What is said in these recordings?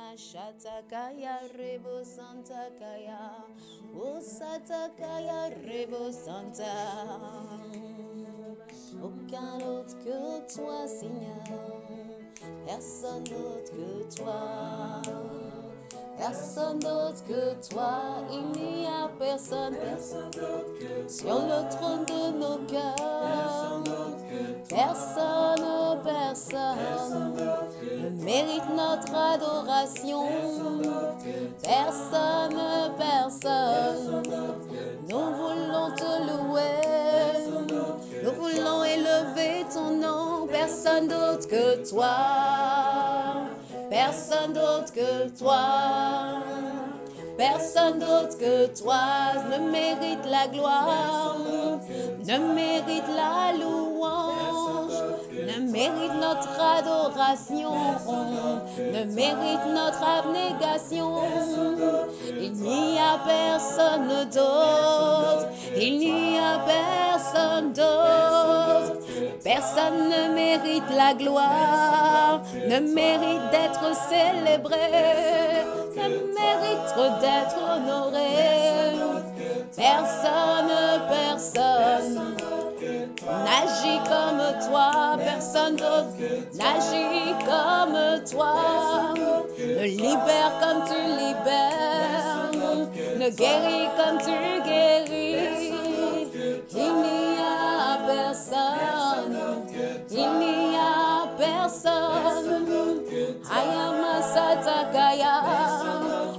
mashatakaya rebo santa kaya osatakaya rebo santa. Aucun autre que toi, Seigneur, personne d'autre que toi, personne d'autre que toi, il n'y a personne, personne d'autre que toi, sur le trône de nos cœurs, personne, personne, ne mérite notre adoration, personne, personne, nous voulons te louer. Nous voulons élever ton nom, personne d'autre que toi, personne d'autre que toi, personne d'autre que toi ne mérite la gloire, ne mérite la louange, ne mérite notre adoration, ne mérite notre abnégation. Il n'y a personne d'autre, il n'y a personne d'autre. Personne ne mérite la gloire, ne mérite d'être célébré, ne mérite d'être honoré. Personne, personne n'agit comme toi, personne d'autre n'agit comme toi, ne libère comme tu libères, ne guérit comme tu guéris. Il n'y a personne, il n'y a personne. Ayama Satakaya,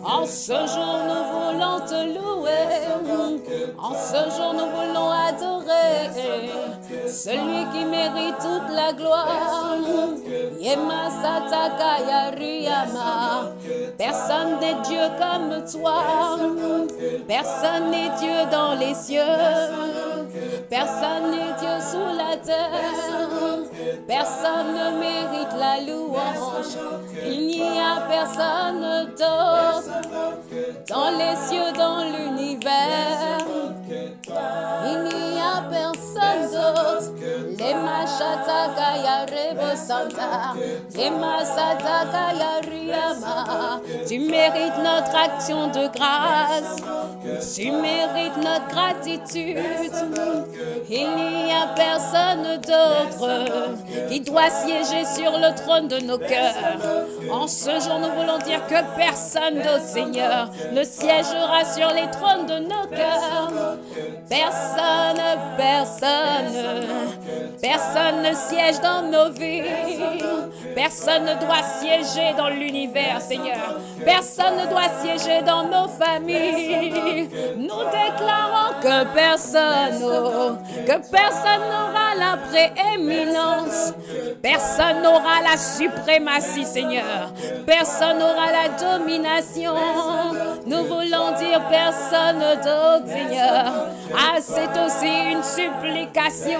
en ce jour nous voulons te louer, en ce jour nous voulons adorer celui qui mérite toute la gloire. Yema Satakaya Riyama, personne n'est Dieu comme toi, personne n'est Dieu dans les cieux, personne n'est Dieu sous la terre, personne ne mérite la louange, il n'y a personne d'autre, dans les cieux, dans l'univers, il n'y a personne d'autre, les machatakaya rebosanta, les machatakaya riyama, tu mérites notre action de grâce, tu mérites notre gratitude. Il n'y a personne d'autre qui doit siéger sur le trône de nos cœurs. En ce jour, nous voulons dire que personne d'autre, Seigneur, ne siégera sur les trônes de nos cœurs. Personne, personne, personne ne siège dans nos vies. Personne ne doit siéger dans l'univers, Seigneur. Personne ne doit siéger dans nos familles. Nous déclarons que personne, que personne n'aura la prééminence, personne n'aura la suprématie, Seigneur, personne n'aura la domination. Nous voulons dire personne d'autre, Seigneur. Ah, c'est aussi une supplication,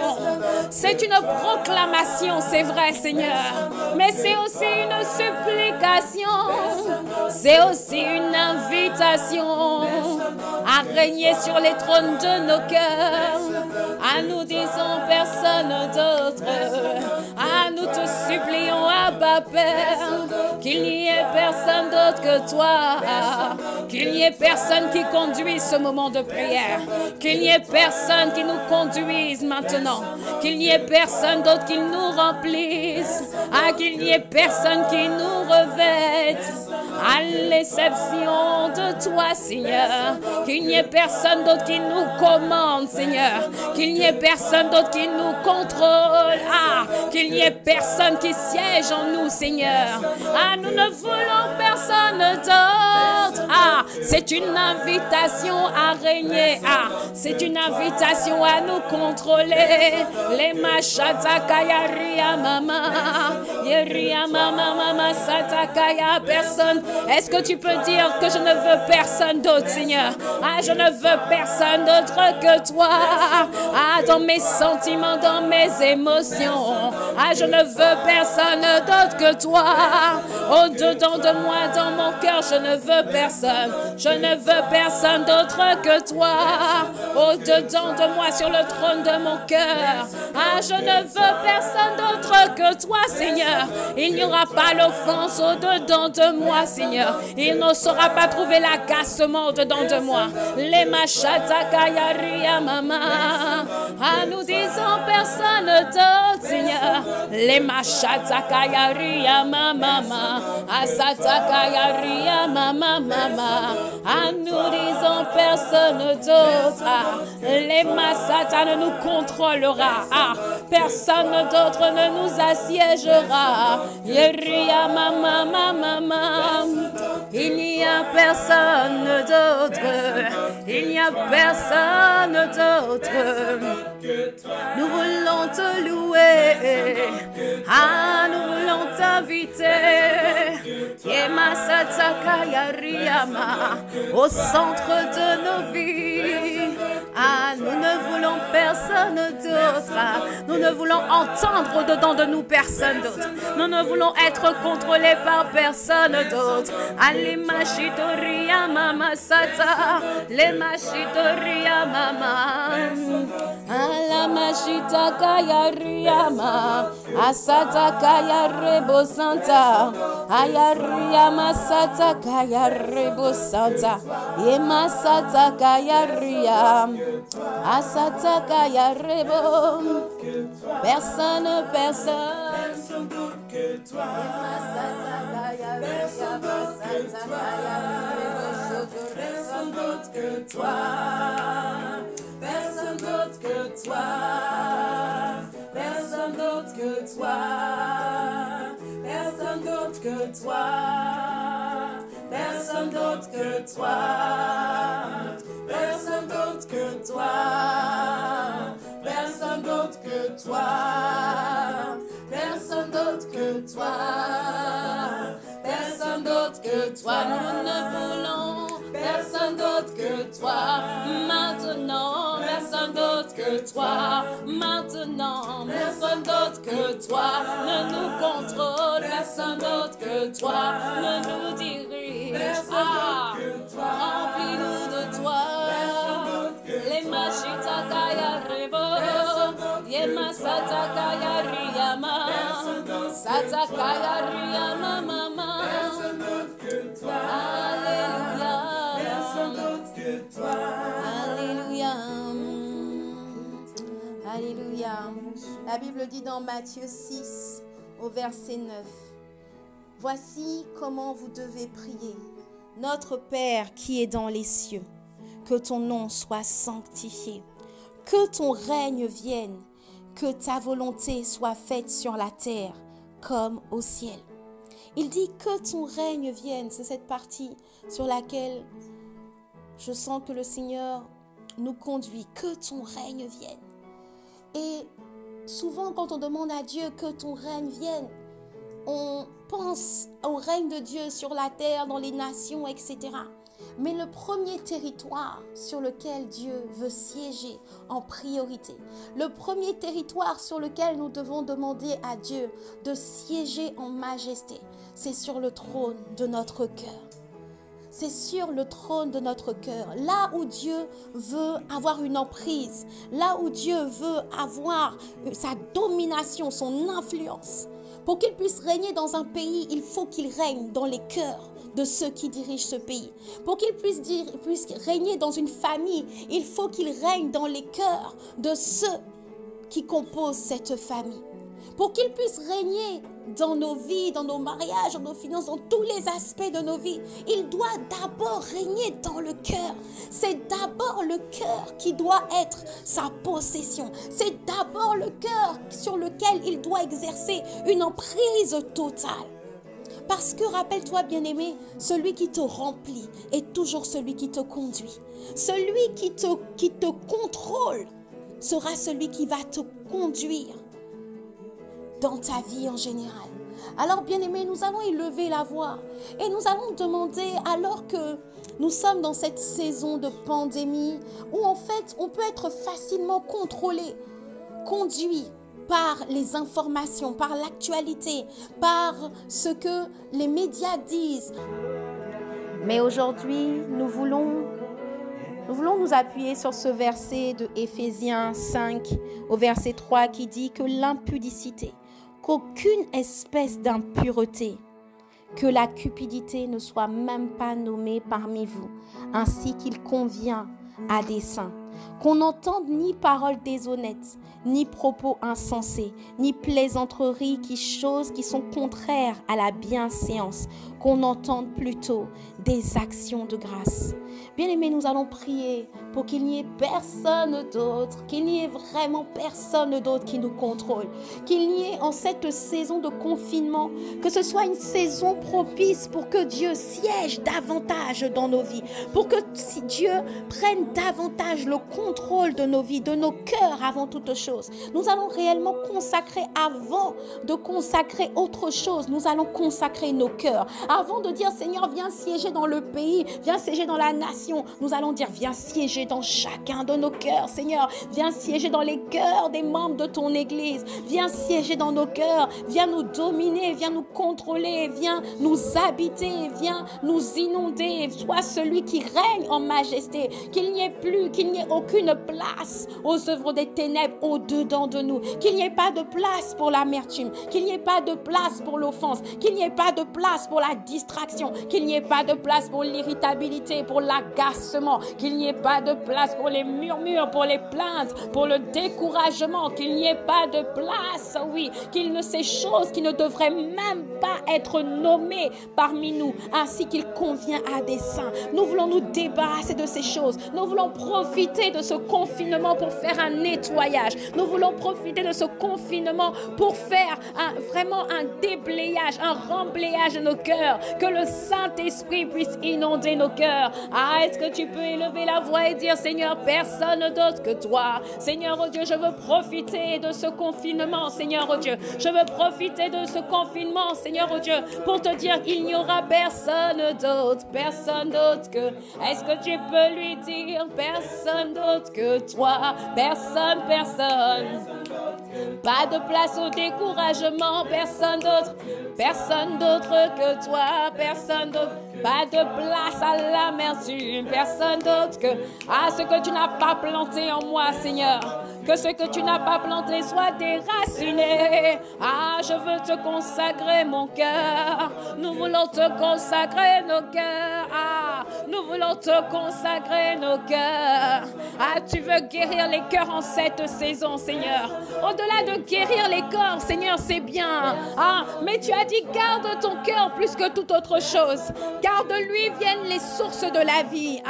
c'est une proclamation, c'est vrai, Seigneur, mais c'est aussi une supplication, c'est aussi une invitation à régner sur les trônes de nos cœurs. Ah, nous disons personne d'autre. Ah, nous te supplions, Abba Père, qu'il n'y ait personne d'autre que toi, qu'il n'y ait personne qui conduise ce moment de prière, qu'il n'y ait personne qui nous conduise maintenant, qu'il n'y ait personne d'autre qui nous remplisse, ah, qu'il n'y ait personne qui nous revête, à l'exception de toi, Seigneur, qu'il n'y ait personne d'autre qui nous commande, Seigneur, qu'il n'y ait personne d'autre qui nous contrôle, ah, qu'il n'y ait personne qui siège en nous, Seigneur. Ah, nous ne voulons personne d'autre. Ah, c'est une invitation à régner. Ah, c'est une invitation à nous contrôler. Les machatakaya riyamama, yeriyamama mama satakaya personne. Est-ce que tu peux dire que je ne veux personne d'autre, Seigneur? Ah, je ne veux personne d'autre que toi. Ah, dans mes sentiments, dans mes émotions, Ah, je ne veux personne d'autre que toi. Au-dedans de moi, dans mon cœur, je ne veux personne. Je ne veux personne d'autre que toi. Au-dedans de moi, sur le trône de mon cœur. Ah, je ne veux personne d'autre que toi, Seigneur. Il n'y aura pas l'offense au-dedans de moi, Seigneur. Il ne saura pas trouver l'agacement au-dedans de moi. Les machatakaya mama. Ah, nous disons personne d'autre, Seigneur. Les machatakaya ria mama. Asatakaya ria mama mama. Ah, nous disons personne d'autre. Les masata ne nous contrôlera. Ah, personne d'autre ne nous assiégera. Ria mama mama. Il n'y a personne d'autre. Il n'y a personne d'autre. Nous voulons te louer. Ah, nous voulons t'inviter. Au centre de nos vies. Ah, nous ne voulons personne d'autre. Nous ne voulons entendre au-dedans de nous personne d'autre. Nous ne voulons être contrôlés par personne d'autre. Allez, machitoria mama sata. Les machitoria mama. La machita kaya riyama, asata kaya rebo santa, ayariyama sata kaya rebo santa, yema sata kaya riyam, asata kaya rebo, personne, personne d'autre que toi, yema sata kaya rebo, personne d'autre que toi. Personne d'autre que toi, personne d'autre que toi, personne d'autre que toi, personne d'autre que toi, personne d'autre que toi, personne d'autre que toi, personne d'autre que toi, personne d'autre que toi, nous ne voulons personne d'autre que toi, maintenant, personne d'autre que toi, maintenant, personne d'autre que toi, ne nous contrôle, personne d'autre que toi, ne nous dirige, ah, remplis-nous de toi, les machitakaya rebo, yema satakaya riyama, satakaya riyama mama, alléluia. Alléluia. Alléluia. La Bible dit dans Matthieu 6, au verset 9. Voici comment vous devez prier. Notre Père qui est dans les cieux, que ton nom soit sanctifié, que ton règne vienne, que ta volonté soit faite sur la terre comme au ciel. Il dit que ton règne vienne. C'est cette partie sur laquelle je sens que le Seigneur nous conduit, que ton règne vienne. Et souvent quand on demande à Dieu que ton règne vienne, on pense au règne de Dieu sur la terre, dans les nations, etc. Mais le premier territoire sur lequel Dieu veut siéger en priorité, le premier territoire sur lequel nous devons demander à Dieu de siéger en majesté, c'est sur le trône de notre cœur. C'est sur le trône de notre cœur, là où Dieu veut avoir une emprise, là où Dieu veut avoir sa domination, son influence. Pour qu'il puisse régner dans un pays, il faut qu'il règne dans les cœurs de ceux qui dirigent ce pays. Pour qu'il puisse régner dans une famille, il faut qu'il règne dans les cœurs de ceux qui composent cette famille. Pour qu'il puisse régner dans nos vies, dans nos mariages, dans nos finances, dans tous les aspects de nos vies, il doit d'abord régner dans le cœur. C'est d'abord le cœur qui doit être sa possession. C'est d'abord le cœur sur lequel il doit exercer une emprise totale. Parce que, rappelle-toi, bien-aimé, celui qui te remplit est toujours celui qui te conduit. Celui qui te contrôle sera celui qui va te conduire dans ta vie en général. Alors, bien-aimés, nous allons élever la voix et nous allons demander, alors que nous sommes dans cette saison de pandémie où, en fait, on peut être facilement contrôlé, conduit par les informations, par l'actualité, par ce que les médias disent. Mais aujourd'hui, nous voulons nous appuyer sur ce verset de Éphésiens 5 au verset 3 qui dit que l'impudicité, qu'aucune espèce d'impureté, que la cupidité ne soit même pas nommée parmi vous, ainsi qu'il convient à des saints. Qu'on n'entende ni paroles déshonnêtes, ni propos insensés, ni plaisanteries, choses qui sont contraires à la bienséance, qu'on entende plutôt des actions de grâce. Bien-aimés, nous allons prier pour qu'il n'y ait personne d'autre, qu'il n'y ait vraiment personne d'autre qui nous contrôle, qu'il n'y ait en cette saison de confinement, que ce soit une saison propice pour que Dieu siège davantage dans nos vies, pour que Dieu prenne davantage le contrôle de nos vies, de nos cœurs avant toute chose. Nous allons réellement consacrer avant de consacrer autre chose. Nous allons consacrer nos cœurs. Avant de dire Seigneur, viens siéger dans le pays, viens siéger dans la nation, nous allons dire viens siéger dans chacun de nos cœurs. Seigneur, viens siéger dans les cœurs des membres de ton église. Viens siéger dans nos cœurs. Viens nous dominer, viens nous contrôler, viens nous habiter, viens nous inonder. Sois celui qui règne en majesté. Qu'il n'y ait plus, qu'il n'y ait aucune place aux œuvres des ténèbres au-dedans de nous, qu'il n'y ait pas de place pour l'amertume, qu'il n'y ait pas de place pour l'offense, qu'il n'y ait pas de place pour la distraction, qu'il n'y ait pas de place pour l'irritabilité, pour l'agacement, qu'il n'y ait pas de place pour les murmures, pour les plaintes, pour le découragement, qu'il n'y ait pas de place, oui, qu'il ne ces choses qui ne devraient même pas être nommées parmi nous, ainsi qu'il convient à des saints. Nous voulons nous débarrasser de ces choses, nous voulons profiter de ce confinement pour faire un nettoyage. Nous voulons profiter de ce confinement pour faire vraiment un déblayage, un remblayage de nos cœurs. Que le Saint-Esprit puisse inonder nos cœurs. Ah, est-ce que tu peux élever la voix et dire Seigneur, personne d'autre que toi. Seigneur, oh Dieu, je veux profiter de ce confinement, Seigneur, oh Dieu. Je veux profiter de ce confinement, Seigneur, oh Dieu, pour te dire qu'il n'y aura personne d'autre que... Est-ce que tu peux lui dire personne d'autre que toi, personne, pas de place au découragement, personne d'autre que toi, personne d'autre, pas de place à l'amertume, personne d'autre que ce que tu n'as pas planté en moi, Seigneur, que ce que tu n'as pas planté soit déraciné. Je veux te consacrer mon cœur, nous voulons te consacrer nos cœurs, nous voulons te consacrer nos cœurs. Tu veux guérir les cœurs en cette saison, Seigneur. Au-delà de guérir les corps, Seigneur, c'est bien. Mais tu as dit, garde ton cœur plus que toute autre chose, car de lui viennent les sources de la vie.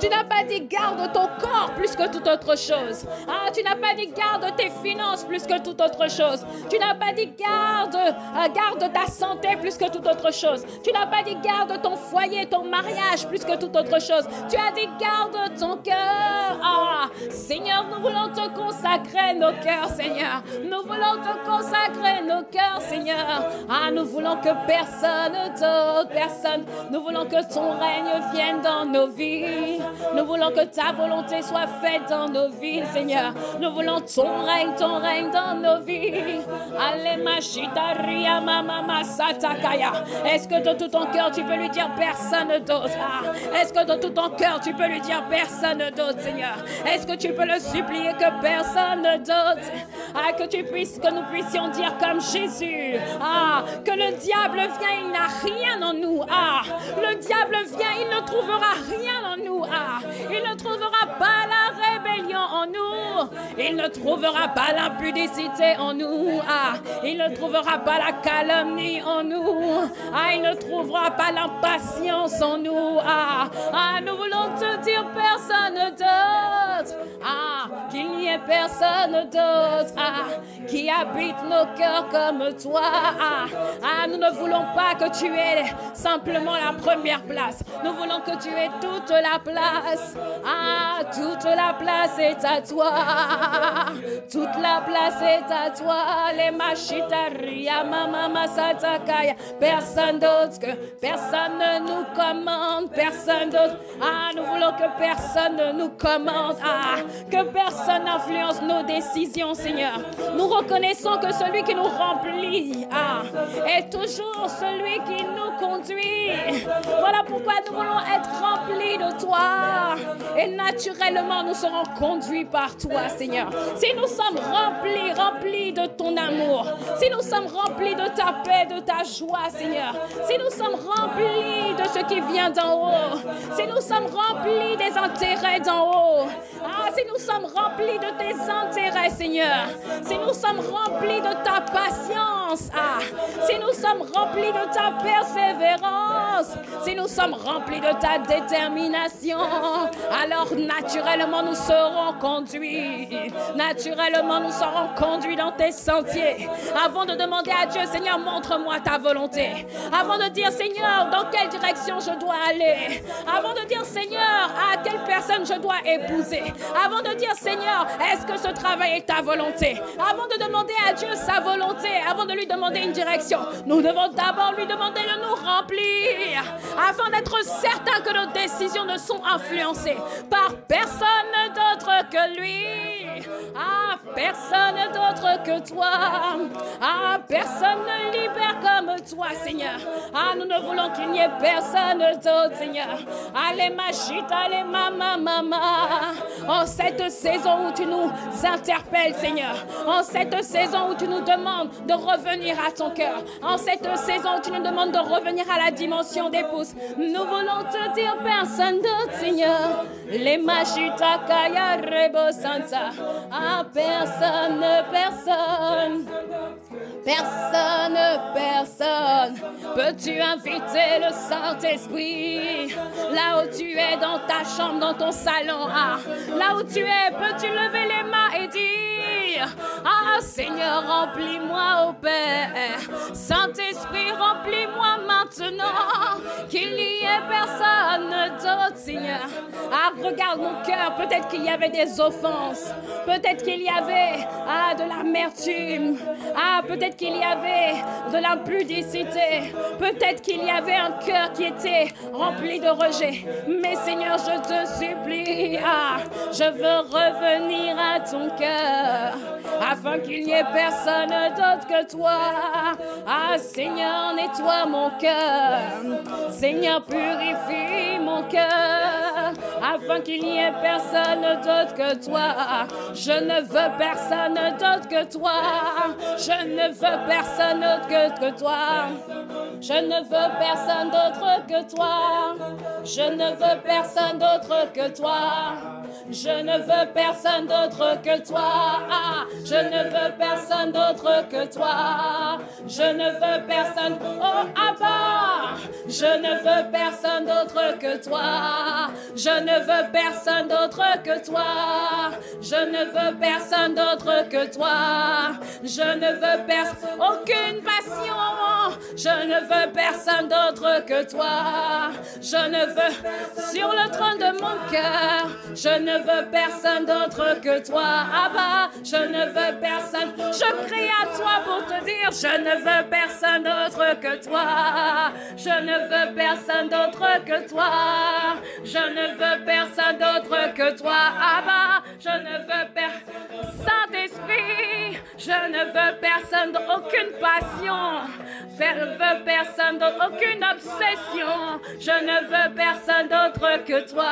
Tu n'as pas dit, garde ton corps plus que toute autre chose. Tu n'as pas dit, garde tes finances plus que toute autre chose. Tu n'as pas dit, garde ta santé plus que toute autre chose. Tu n'as pas dit, garde ton foyer, ton mariage plus que toute autre chose. Tu as dit, garde ton cœur. Seigneur, nous voulons te consacrer nos cœurs, Seigneur. Nous voulons te consacrer nos cœurs, Seigneur. Nous voulons que personne d'autre, nous voulons que ton règne vienne dans nos vies. Nous voulons que ta volonté soit faite dans nos vies, Seigneur. Nous voulons ton règne dans nos vies. Est-ce que de tout ton cœur, tu peux lui dire personne d'autre? Est-ce que de tout ton cœur, tu peux lui dire personne d'autre, Seigneur? Est-ce que tu peux le supplier que personne d'autre, que nous puissions dire comme Jésus, que le diable vient, il n'a rien en nous, le diable vient, il ne trouvera rien en nous, il ne trouvera pas la rébellion en nous, il ne trouvera pas l'impudicité en nous, il ne trouvera pas la calomnie en nous, il ne trouvera pas l'impatience en nous, nous voulons te dire personne d'autre. Qu'il n'y ait personne d'autre qui habite nos cœurs comme toi. Nous ne voulons pas que tu aies simplement la première place. Nous voulons que tu aies toute la place. Toute la place est à toi. Toute la place est à toi, les machitaria, maman masatakaya. Personne d'autre, que personne ne nous commande, personne d'autre. Ah, nous voulons que personne ne nous commande. Ah, que personne n'influence nos décisions, Seigneur. Nous reconnaissons que celui qui nous remplit, ah, est toujours celui qui nous conduit. Voilà pourquoi nous voulons être remplis de toi. Et naturellement, nous serons conduits par toi, Seigneur. Si nous sommes remplis de ton amour, si nous sommes remplis de ta paix, de ta joie, Seigneur, si nous sommes remplis de ce qui vient d'en haut, si nous sommes remplis des intérêts d'en haut, ah, si nous sommes remplis de tes intérêts, Seigneur, si nous sommes remplis de ta patience, ah, si nous sommes remplis de ta persévérance, si nous sommes remplis de ta détermination, alors naturellement nous serons conduits. Naturellement, nous serons conduits dans tes sentiers. Avant de demander à Dieu, Seigneur, montre-moi ta volonté. Avant de dire, Seigneur, dans quelle direction je dois aller. Avant de dire, Seigneur, à quelle personne je dois épouser. Avant de dire, Seigneur, est-ce que ce travail est ta volonté. Avant de demander à Dieu sa volonté, avant de lui demander une direction, nous devons d'abord lui demander de nous remplir, afin d'être certains que nos décisions ne sont influencées par personne d'autre que lui. Ah, personne d'autre que toi. Ah, personne ne libère comme toi, Seigneur. Ah, nous ne voulons qu'il n'y ait personne d'autre, Seigneur. Allez, ma chute, allez, maman. En cette saison où tu nous interpelles, Seigneur. En cette saison où tu nous demandes de revenir à ton cœur. En cette saison où tu nous demandes de revenir à la dimension des pouces. Nous voulons te dire, personne d'autre, Seigneur. Les machita kaya rebo santa. Ah, personne. Peux-tu inviter le Saint-Esprit là où tu es, dans ta chambre, dans ton salon, ah, là où tu es, peux-tu lever les mains et dire, ah, Seigneur, remplis-moi, ô Père. Saint-Esprit, remplis-moi maintenant, qu'il n'y ait personne d'autre, Seigneur. Ah, regarde mon cœur, peut-être qu'il y avait des offenses. Peut-être qu'il y avait, ah, de l'amertume. Ah, peut-être qu'il y avait de l'impudicité. Peut-être qu'il y avait un cœur qui était rempli de rejet. Mais Seigneur, je te supplie, ah, je veux revenir à ton cœur, afin qu'il n'y ait personne d'autre que toi. Ah, Seigneur, nettoie mon cœur. Seigneur, purifie mon cœur, afin qu'il n'y ait personne d'autre que toi. Je ne veux personne d'autre que toi. Je ne veux personne d'autre que toi. Je ne veux personne d'autre que toi. Je ne veux personne d'autre que toi. Je ne veux personne d'autre que toi. Je ne veux personne d'autre que toi. Je ne veux personne. Oh, Abba, je ne veux personne d'autre que toi. Je ne veux personne d'autre que toi. Je ne veux personne d'autre que toi. Je ne veux personne, aucune passion. Je ne veux personne d'autre que toi. Je ne veux sur le trône de mon cœur. Je ne veux personne d'autre que toi. Abba, je ne veux personne. Je crie à toi pour te dire, je ne veux personne d'autre que toi. Je ne veux personne d'autre que toi. Je ne veux personne d'autre que toi. Abba, je ne veux personne. Saint-Esprit, je ne veux personne d'autre, aucune passion. Je ne veux personne d'autre, aucune obsession. Je ne veux personne d'autre que toi.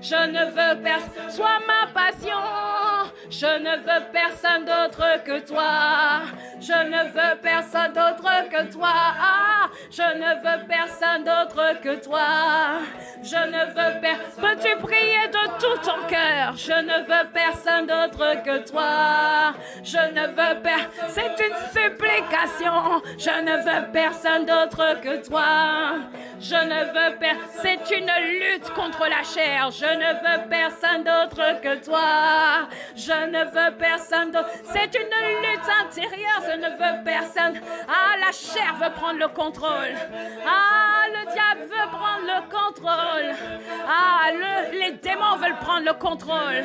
Je ne veux personne. Sois ma passion. Je ne veux personne d'autre que toi. Je ne veux personne d'autre que toi. Ah, je ne veux personne d'autre que toi. Je ne veux personne. Peux-tu prier de tout ton cœur? Je ne veux personne d'autre que toi. Je ne veux personne. C'est une supplication. Je ne veux personne d'autre que toi. Je ne veux personne. C'est une lutte contre la chair. Je ne veux personne d'autre que toi. Je je ne veux personne d'autre. C'est une lutte intérieure, je ne veux personne. Ah, la chair veut prendre le contrôle. Ah, le diable veut prendre le contrôle. Ah, les démons veulent prendre le contrôle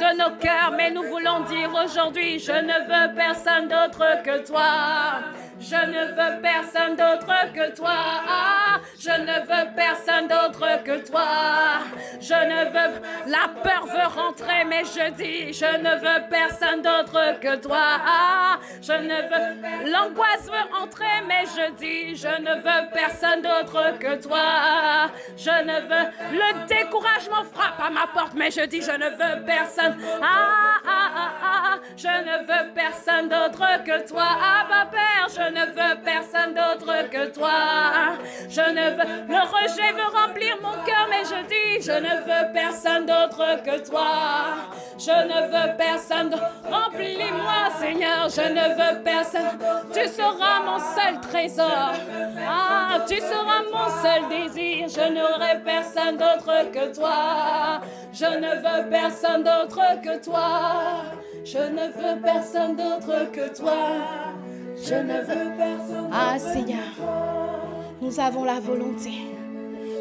de nos cœurs. Mais nous voulons dire aujourd'hui, je ne veux personne d'autre que toi. Je ne veux personne d'autre que toi. Ah, je ne veux personne d'autre que toi. Je ne veux... La peur veut rentrer, mais je dis, je ne veux personne d'autre que toi. Ah, je ne veux... L'angoisse veut entrer, mais je dis, je ne veux personne d'autre que toi. Je ne veux... Le découragement frappe à ma porte, mais je dis, je ne veux personne. Ah, ah, ah, ah, je ne veux personne d'autre que toi. Ah, ma Père, je ne veux personne d'autre que toi. Je ne veux... Le rejet veut remplir mon cœur, mais je dis, je ne veux personne d'autre que toi. Je ne veux personne d'autre. Remplis-moi, Seigneur, je ne veux personne. Tu seras mon seul trésor. Ah, tu seras mon seul désir. Je n'aurai personne d'autre que toi. Je ne veux personne d'autre que toi. Je ne veux personne d'autre que toi. Je ne veux personne. Ah Seigneur, nous avons la volonté,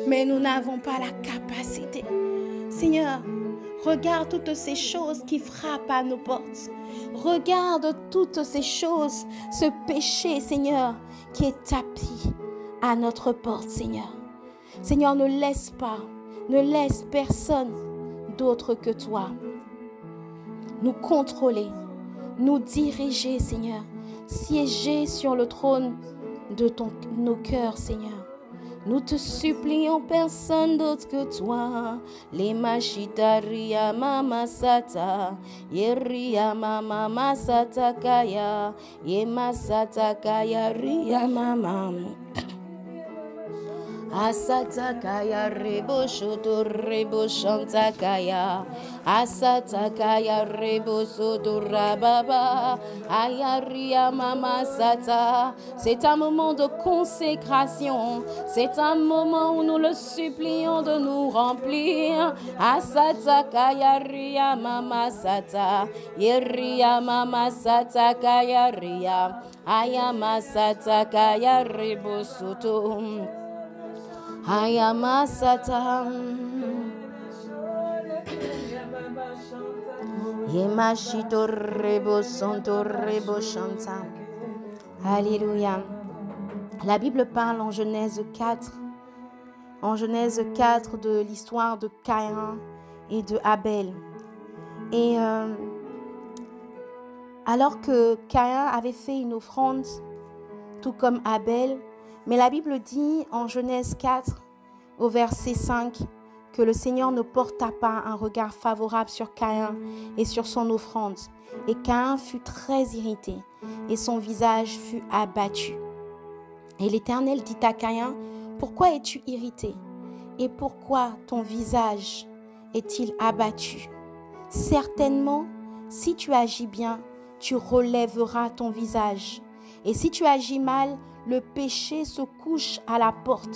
mais nous n'avons pas la capacité. Seigneur, regarde toutes ces choses qui frappent à nos portes. Regarde toutes ces choses, ce péché, Seigneur, qui est tapis à notre porte, Seigneur. Seigneur, ne laisse pas, ne laisse personne d'autre que toi nous contrôler, nous diriger, Seigneur. Siéger sur le trône de nos cœurs, Seigneur. Nous te supplions, personne d'autre que toi. Les machitaria mama sata, yeria mama masata kaya, yemasata kaya ria mama. Asatakaya rebo shoto rebo shantakaya. Asatakaya rebo soto rababa. Ayaria mama sata. C'est un moment de consécration. C'est un moment où nous le supplions de nous remplir. Asatakaya ria mama sata. Yeria mama satakaya ria. Ayama satakaya rebo soto. Ayamasata Yemashito Rebo Santo Rebo Shanta. Alléluia. La Bible parle en Genèse 4, de l'histoire de Caïn et de Abel. Et alors que Caïn avait fait une offrande, tout comme Abel, mais la Bible dit en Genèse 4, au verset 5, que le Seigneur ne porta pas un regard favorable sur Caïn et sur son offrande. Et Caïn fut très irrité et son visage fut abattu. Et l'Éternel dit à Caïn, « Pourquoi es-tu irrité? Et pourquoi ton visage est-il abattu? Certainement, si tu agis bien, tu relèveras ton visage. Et si tu agis mal, le péché se couche à la porte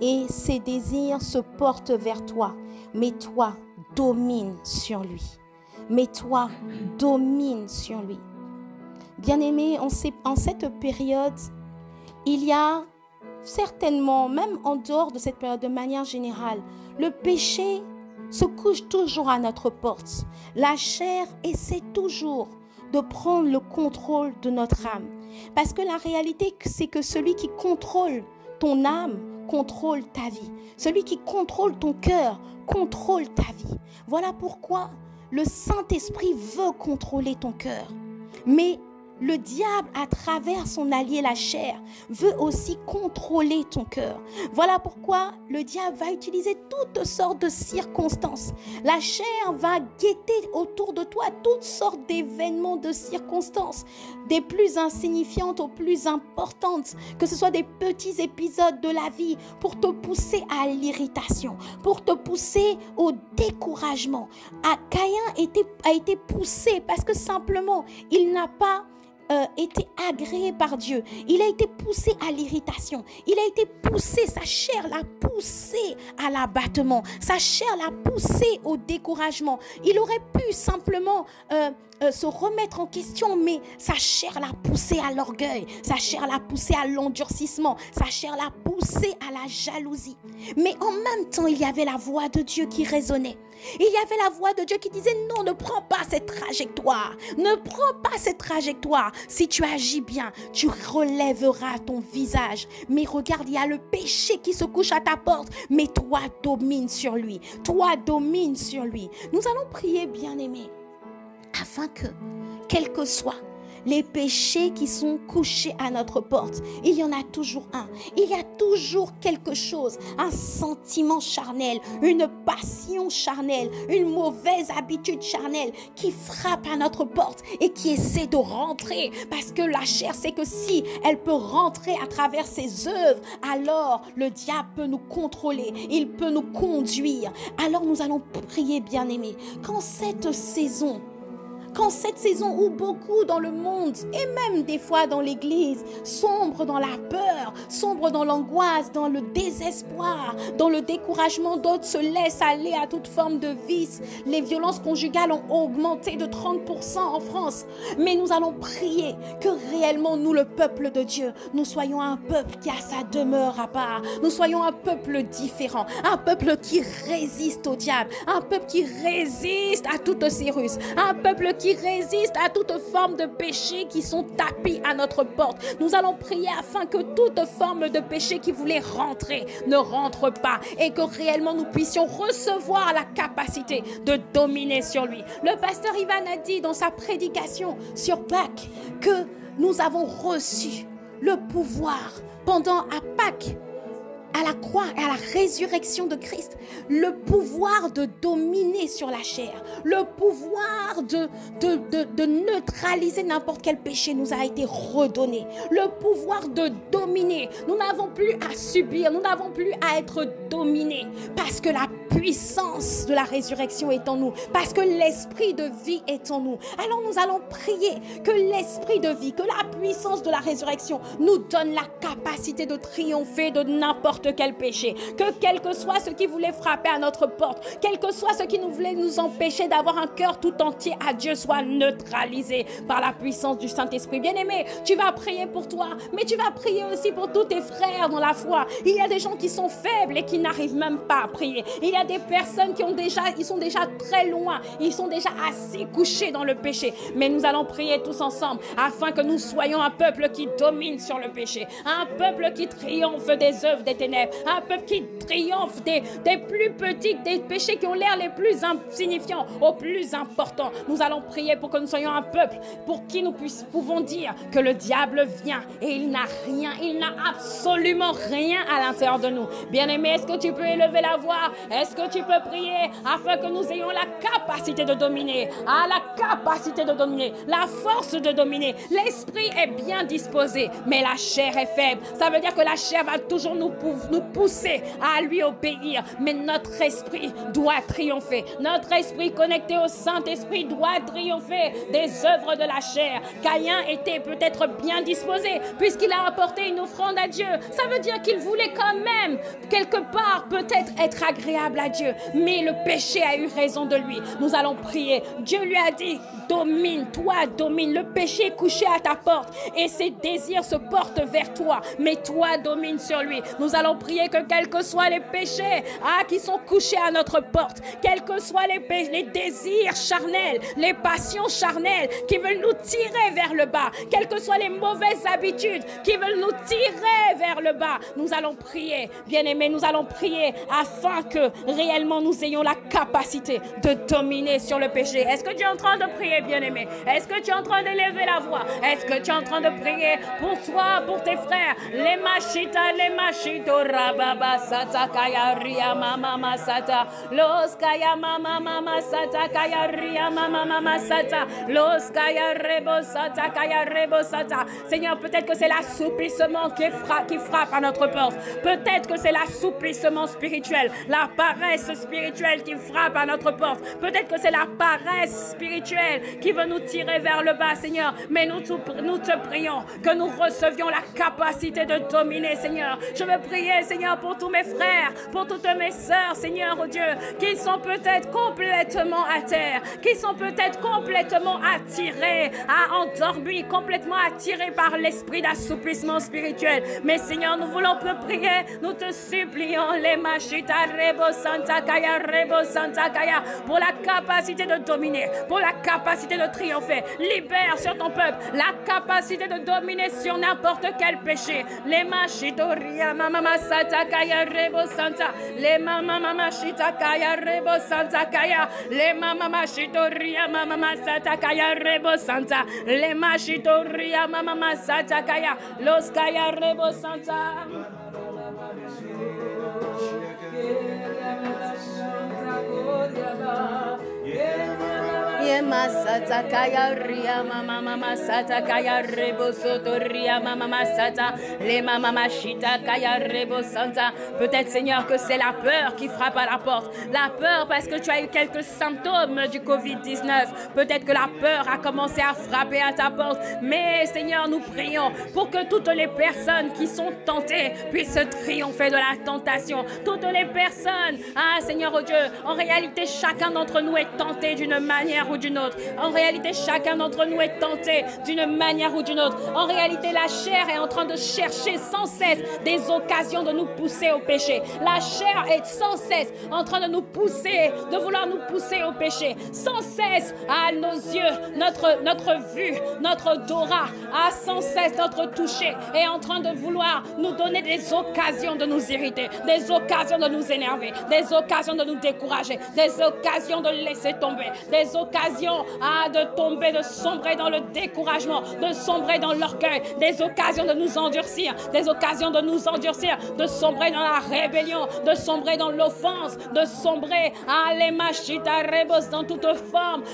et ses désirs se portent vers toi. Mais toi, domine sur lui. Mais toi, domine sur lui. » Bien-aimés, en cette période, il y a certainement, même en dehors de cette période de manière générale, le péché se couche toujours à notre porte. La chair essaie toujours de prendre le contrôle de notre âme. Parce que la réalité, c'est que celui qui contrôle ton âme, contrôle ta vie. Celui qui contrôle ton cœur, contrôle ta vie. Voilà pourquoi le Saint-Esprit veut contrôler ton cœur. Mais le diable, à travers son allié la chair, veut aussi contrôler ton cœur. Voilà pourquoi le diable va utiliser toutes sortes de circonstances. La chair va guetter autour de toi toutes sortes d'événements, de circonstances, des plus insignifiantes aux plus importantes, que ce soit des petits épisodes de la vie, pour te pousser à l'irritation, pour te pousser au découragement. Caïn a été poussé parce que simplement, il n'a pas été agréé par Dieu. Il a été poussé à l'irritation. Il a été poussé, sa chair l'a poussé à l'abattement. Sa chair l'a poussé au découragement. Il aurait pu simplement se remettre en question, mais sa chair l'a poussé à l'orgueil. Sa chair l'a poussé à l'endurcissement. Sa chair l'a poussé à la jalousie. Mais en même temps, il y avait la voix de Dieu qui résonnait. Il y avait la voix de Dieu qui disait non, ne prends pas cette trajectoire. Ne prends pas cette trajectoire. Si tu agis bien, tu relèveras ton visage. Mais regarde, il y a le péché qui se couche à ta porte, mais toi domine sur lui. Toi domine sur lui. Nous allons prier, bien-aimés, afin que, quel que soit les péchés qui sont couchés à notre porte, il y en a toujours un. Il y a toujours quelque chose, un sentiment charnel, une passion charnelle, une mauvaise habitude charnelle qui frappe à notre porte et qui essaie de rentrer. Parce que la chair sait que si elle peut rentrer à travers ses œuvres, alors le diable peut nous contrôler, il peut nous conduire. Alors nous allons prier, bien-aimés, qu'en cette saison où beaucoup dans le monde et même des fois dans l'église sombrent dans la peur, sombrent dans l'angoisse, dans le désespoir, dans le découragement, d'autres se laissent aller à toute forme de vice. Les violences conjugales ont augmenté de 30% en France. Mais nous allons prier que réellement nous, le peuple de Dieu, nous soyons un peuple qui a sa demeure à part. Nous soyons un peuple différent, un peuple qui résiste au diable, un peuple qui résiste à toutes ces ruses, un peuple qui résiste à toute forme de péché qui sont tapis à notre porte. Nous allons prier afin que toute forme de péché qui voulait rentrer ne rentre pas et que réellement nous puissions recevoir la capacité de dominer sur lui. Le pasteur Ivan a dit dans sa prédication sur Pâques que nous avons reçu le pouvoir pendant à Pâques, à la croix et à la résurrection de Christ, le pouvoir de dominer sur la chair, le pouvoir de neutraliser n'importe quel péché nous a été redonné, le pouvoir de dominer. Nous n'avons plus à subir, nous n'avons plus à être dominés, parce que la puissance de la résurrection est en nous, parce que l'esprit de vie est en nous. Alors nous allons prier que l'esprit de vie, que la puissance de la résurrection nous donne la capacité de triompher de n'importe quel péché, que quel que soit ce qui voulait frapper à notre porte, quel que soit ce qui nous voulait nous empêcher d'avoir un cœur tout entier à Dieu, soit neutralisé par la puissance du Saint-Esprit. Bien-aimé, tu vas prier pour toi, mais tu vas prier aussi pour tous tes frères dans la foi. Il y a des gens qui sont faibles et qui n'arrivent même pas à prier. Il y a des personnes qui sont déjà très loin, ils sont déjà assez couchés dans le péché. Mais nous allons prier tous ensemble afin que nous soyons un peuple qui domine sur le péché, un peuple qui triomphe des œuvres des ténèbres, un peuple qui triomphe des plus petits, des péchés qui ont l'air les plus insignifiants aux plus importants. Nous allons prier pour que nous soyons un peuple pour qui nous pouvons dire que le diable vient et il n'a rien, il n'a absolument rien à l'intérieur de nous. Bien-aimé, est-ce que tu peux élever la voix? Est-ce que tu peux prier afin que nous ayons la capacité de dominer? Ah, la capacité de dominer, la force de dominer. L'esprit est bien disposé, mais la chair est faible. Ça veut dire que la chair va toujours nous pousser à lui obéir, mais notre esprit doit triompher. Notre esprit connecté au Saint-Esprit doit triompher des œuvres de la chair. Caïn était peut-être bien disposé puisqu'il a apporté une offrande à Dieu. Ça veut dire qu'il voulait quand même quelque part peut-être être agréable à Dieu, mais le péché a eu raison de lui. Nous allons prier. Dieu lui a dit, domine, toi domine. Le péché est couché à ta porte et ses désirs se portent vers toi, mais toi domine sur lui. Nous allons prier que quels que soient les péchés qui sont couchés à notre porte, quels que soient les désirs charnels, les passions charnelles qui veulent nous tirer vers le bas, quelles que soient les mauvaises habitudes qui veulent nous tirer vers le bas, nous allons prier, bien-aimés, nous allons prier afin que réellement nous ayons la capacité de dominer sur le péché. Est-ce que tu es en train de prier, bien-aimé? Est-ce que tu es en train d'élever la voix? Est-ce que tu es en train de prier pour toi, pour tes frères? Les machita, les machito. O rababa sata kaya ria mama masata. Los kaya mama mama sata kaya ria mama mama sata. Los kaya rebo sata kaya rebo sata. Seigneur, peut-être que c'est l'assouplissement qui frappe à notre porte. Peut-être que c'est l'assouplissement spirituel, la paresse spirituelle qui frappe à notre porte. Peut-être que c'est la paresse spirituelle qui veut nous tirer vers le bas, Seigneur. Mais nous te prions que nous recevions la capacité de dominer, Seigneur. Je veux prier, Seigneur, pour tous mes frères, pour toutes mes sœurs, Seigneur, oh Dieu, qui sont peut-être complètement à terre, qui sont peut-être complètement attirés, endormis, complètement attirés par l'esprit d'assouplissement spirituel. Mais Seigneur, nous voulons te prier, nous te supplions, les machita rebo santa kaya rebo santa kaya, pour la capacité de dominer, pour la capacité de triompher. Libère sur ton peuple la capacité de dominer sur n'importe quel péché. Les machitoria mama santa kaya rebo santa, les mama mama shita kaya rebo santa kaya, les mama machitoria mama santa kaya rebo santa, les machitoria mama santa kaya, los kaya rebo santa. Mama sata kaya ria mama mama sata kaya rebo soto ria mama mama sata le mama machita kaya rebo santa. Peut-être, Seigneur, que c'est la peur qui frappe à la porte. La peur parce que tu as eu quelques symptômes du Covid-19. Peut-être que la peur a commencé à frapper à ta porte. Mais Seigneur, nous prions pour que toutes les personnes qui sont tentées puissent triompher de la tentation. Toutes les personnes, ah Seigneur, oh Dieu, en réalité chacun d'entre nous est tenté d'une manière ou d'une autre. En réalité, chacun d'entre nous est tenté d'une manière ou d'une autre. En réalité, la chair est en train de chercher sans cesse des occasions de nous pousser au péché. La chair est sans cesse en train de nous pousser, de vouloir nous pousser au péché. Sans cesse, à nos yeux, notre vue, notre odorat, à sans cesse notre toucher est en train de vouloir nous donner des occasions de nous irriter, des occasions de nous énerver, des occasions de nous décourager, des occasions de laisser tomber, des occasions de tomber, de sombrer dans le découragement, de sombrer dans l'orgueil, des occasions de nous endurcir, des occasions de nous endurcir, de sombrer dans la rébellion, de sombrer dans l'offense, de sombrer à les machita rebos dans toute forme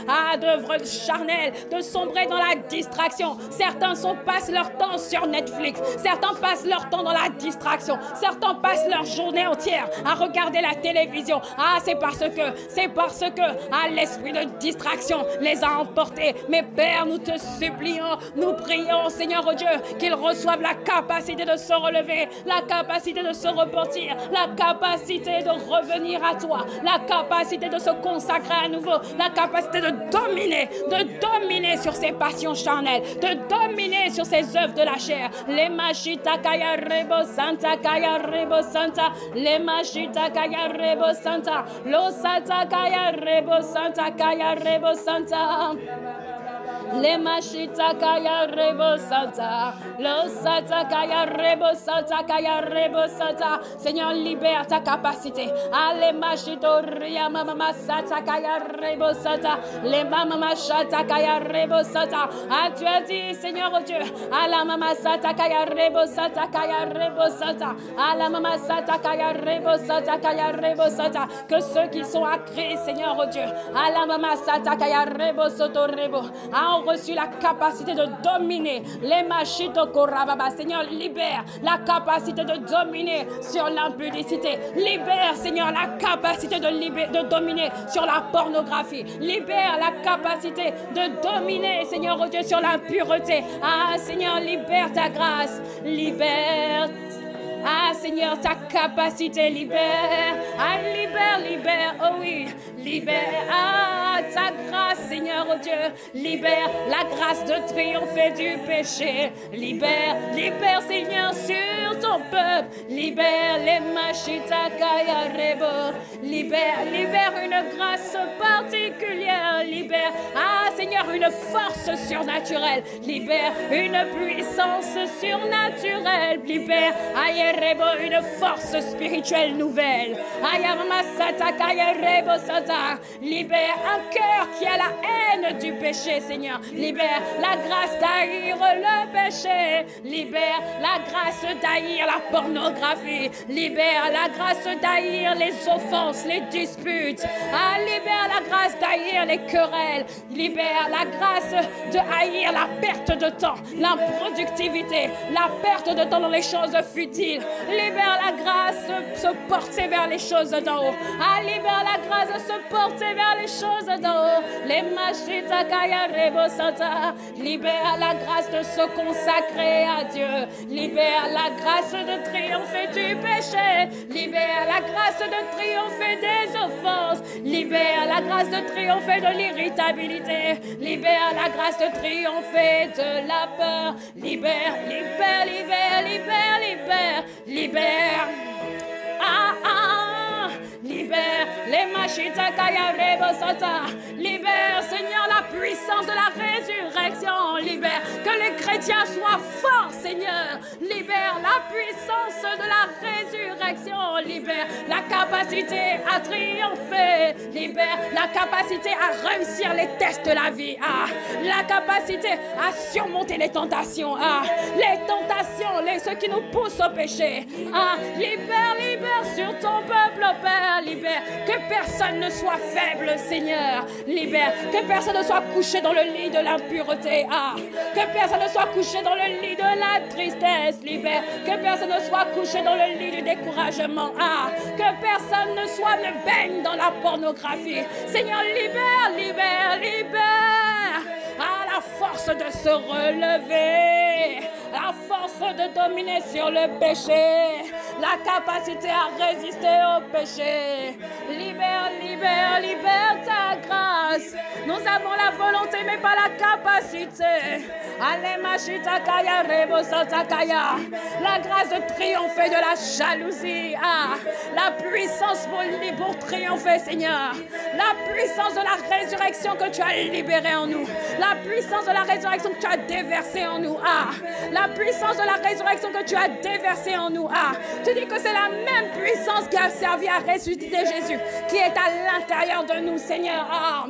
d'œuvre charnelle, de sombrer dans la distraction. Certains passent leur temps sur Netflix, certains passent leur temps dans la distraction, certains passent leur journée entière à regarder la télévision. Ah, c'est parce que l'esprit de distraction les a emportés. Mais Père, nous te supplions, nous prions, Seigneur, oh Dieu, qu'ils reçoivent la capacité de se relever, la capacité de se repentir, la capacité de revenir à toi, la capacité de se consacrer à nouveau, la capacité de dominer sur ces passions charnelles, de dominer sur ces œuvres de la chair. Les machita kaya rebo santa kaya rebo santa, les machita kaya rebo santa, los santa kaya rebo santa kaya rebo Santa, le machita kaya rebo Santa, le santa kaya rebo Santa kaya rebo Santa. Seigneur, libère ta capacité. Ale machito ria mama santa kaya rebo Santa, le mama machata kaya rebo Santa. Ah, tu as dit, Seigneur, oh Dieu, ala mama santa kaya rebo Santa kaya rebo Santa, ala mama santa kaya rebo Santa kaya rebo Santa. Que ceux qui sont à Christ, Seigneur, oh Dieu, ala mama santa kaya rebo soto rebo, ont reçu la capacité de dominer. Les machito korababa. Seigneur, libère la capacité de dominer sur l'impudicité. Libère, Seigneur, la capacité de dominer sur la pornographie. Libère la capacité de dominer, Seigneur, oh Dieu, sur l'impureté. Ah, Seigneur, libère ta grâce. Libère. Ah, Seigneur, ta capacité, libère. Ah, libère, oh oui. Libère, ah, ta grâce, Seigneur, oh Dieu. Libère la grâce de triompher du péché. Libère, Seigneur, sur ton peuple. Libère les machita kaya rebo. Libère une grâce particulière. Libère, ah, Seigneur, une force surnaturelle. Libère une puissance surnaturelle. Yerel libère, Ayerebo une force spirituelle nouvelle. Ayarma Satak, Ayerebo Satak, libère un cœur qui a la haine du péché, Seigneur. Libère la grâce d'haïr le péché. Libère la grâce d'haïr la pornographie. Libère la grâce d'haïr les offenses, les disputes. Ah, libère la grâce d'haïr les querelles. Libère la grâce de haïr la perte de temps, l'improductivité, la perte de temps dans les choses futiles. Libère la grâce de se porter vers les choses d'en haut. Ah, libère la grâce de se porter vers les choses d'en haut. Les machita kaya rebosata. Libère la grâce de se consacrer à Dieu. Libère la grâce de triompher du péché. Libère la grâce de triompher des offenses. Libère la grâce de triompher de l'irritabilité. Libère la grâce de triompher de la peur. Libère, libère, libère, libère, libère, libère. Ah, ah, libère les machita kaya rebosata. Libère, Seigneur, la puissance de la résurrection. Libère que les chrétiens soient forts, Seigneur. Libère la puissance de la résurrection. Libère la capacité à triompher. Libère la capacité à réussir les tests de la vie. Ah, la capacité à surmonter les tentations. Ah, les tentations, ceux qui nous poussent au péché. Ah, libère, libère sur ton peuple, Père. Libère que personne ne soit faible, Seigneur. Libère que personne ne soit couché dans le lit de l'impureté. Ah, que personne ne soit couché dans le lit de la tristesse. Libère que personne ne soit couché dans le lit du découragement. Ah, que personne ne baigne dans la pornographie. Seigneur, libère, libère, libère. Ah, la force de se relever, la force de dominer sur le péché, la capacité à résister au péché. Libère, libère, libère ta grâce. Nous avons la volonté mais pas la capacité. La grâce de triompher de la jalousie. Ah, la puissance pour triompher, Seigneur. La puissance de la résurrection que tu as libérée en nous. La puissance de la résurrection que tu as déversée en nous. Ah, la puissance de la résurrection que tu as déversée en nous. Ah, tu dis que c'est la même puissance qui a servi à ressusciter Jésus, qui est à l'intérieur de nous, Seigneur. Ah,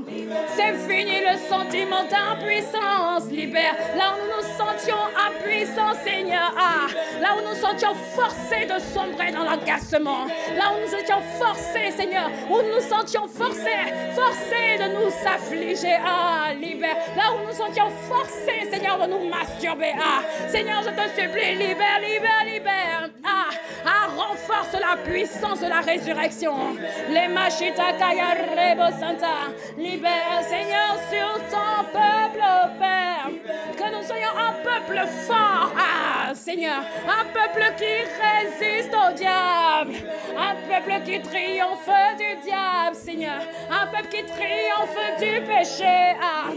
c'est fini le sentiment d'impuissance. Libère là où nous nous sentions impuissants, Seigneur. Ah, là où nous sentions forcés de sombrer dans l'agacement. Là où nous étions forcés, Seigneur, où nous nous sentions forcés de nous affliger. Ah, libère là où nous sentions forcés, Seigneur, de nous masturber. Ah, Seigneur, je te supplie, libère, libère, libère. Ah, ah, renforce la puissance de la résurrection. Les machita kaya rebo santa. Libère, Seigneur, sur ton peuple, Père, que nous soyons un peuple fort. Ah, Seigneur, un peuple qui résiste au diable, un peuple qui triomphe du diable, Seigneur, un peuple qui triomphe du péché. Ah,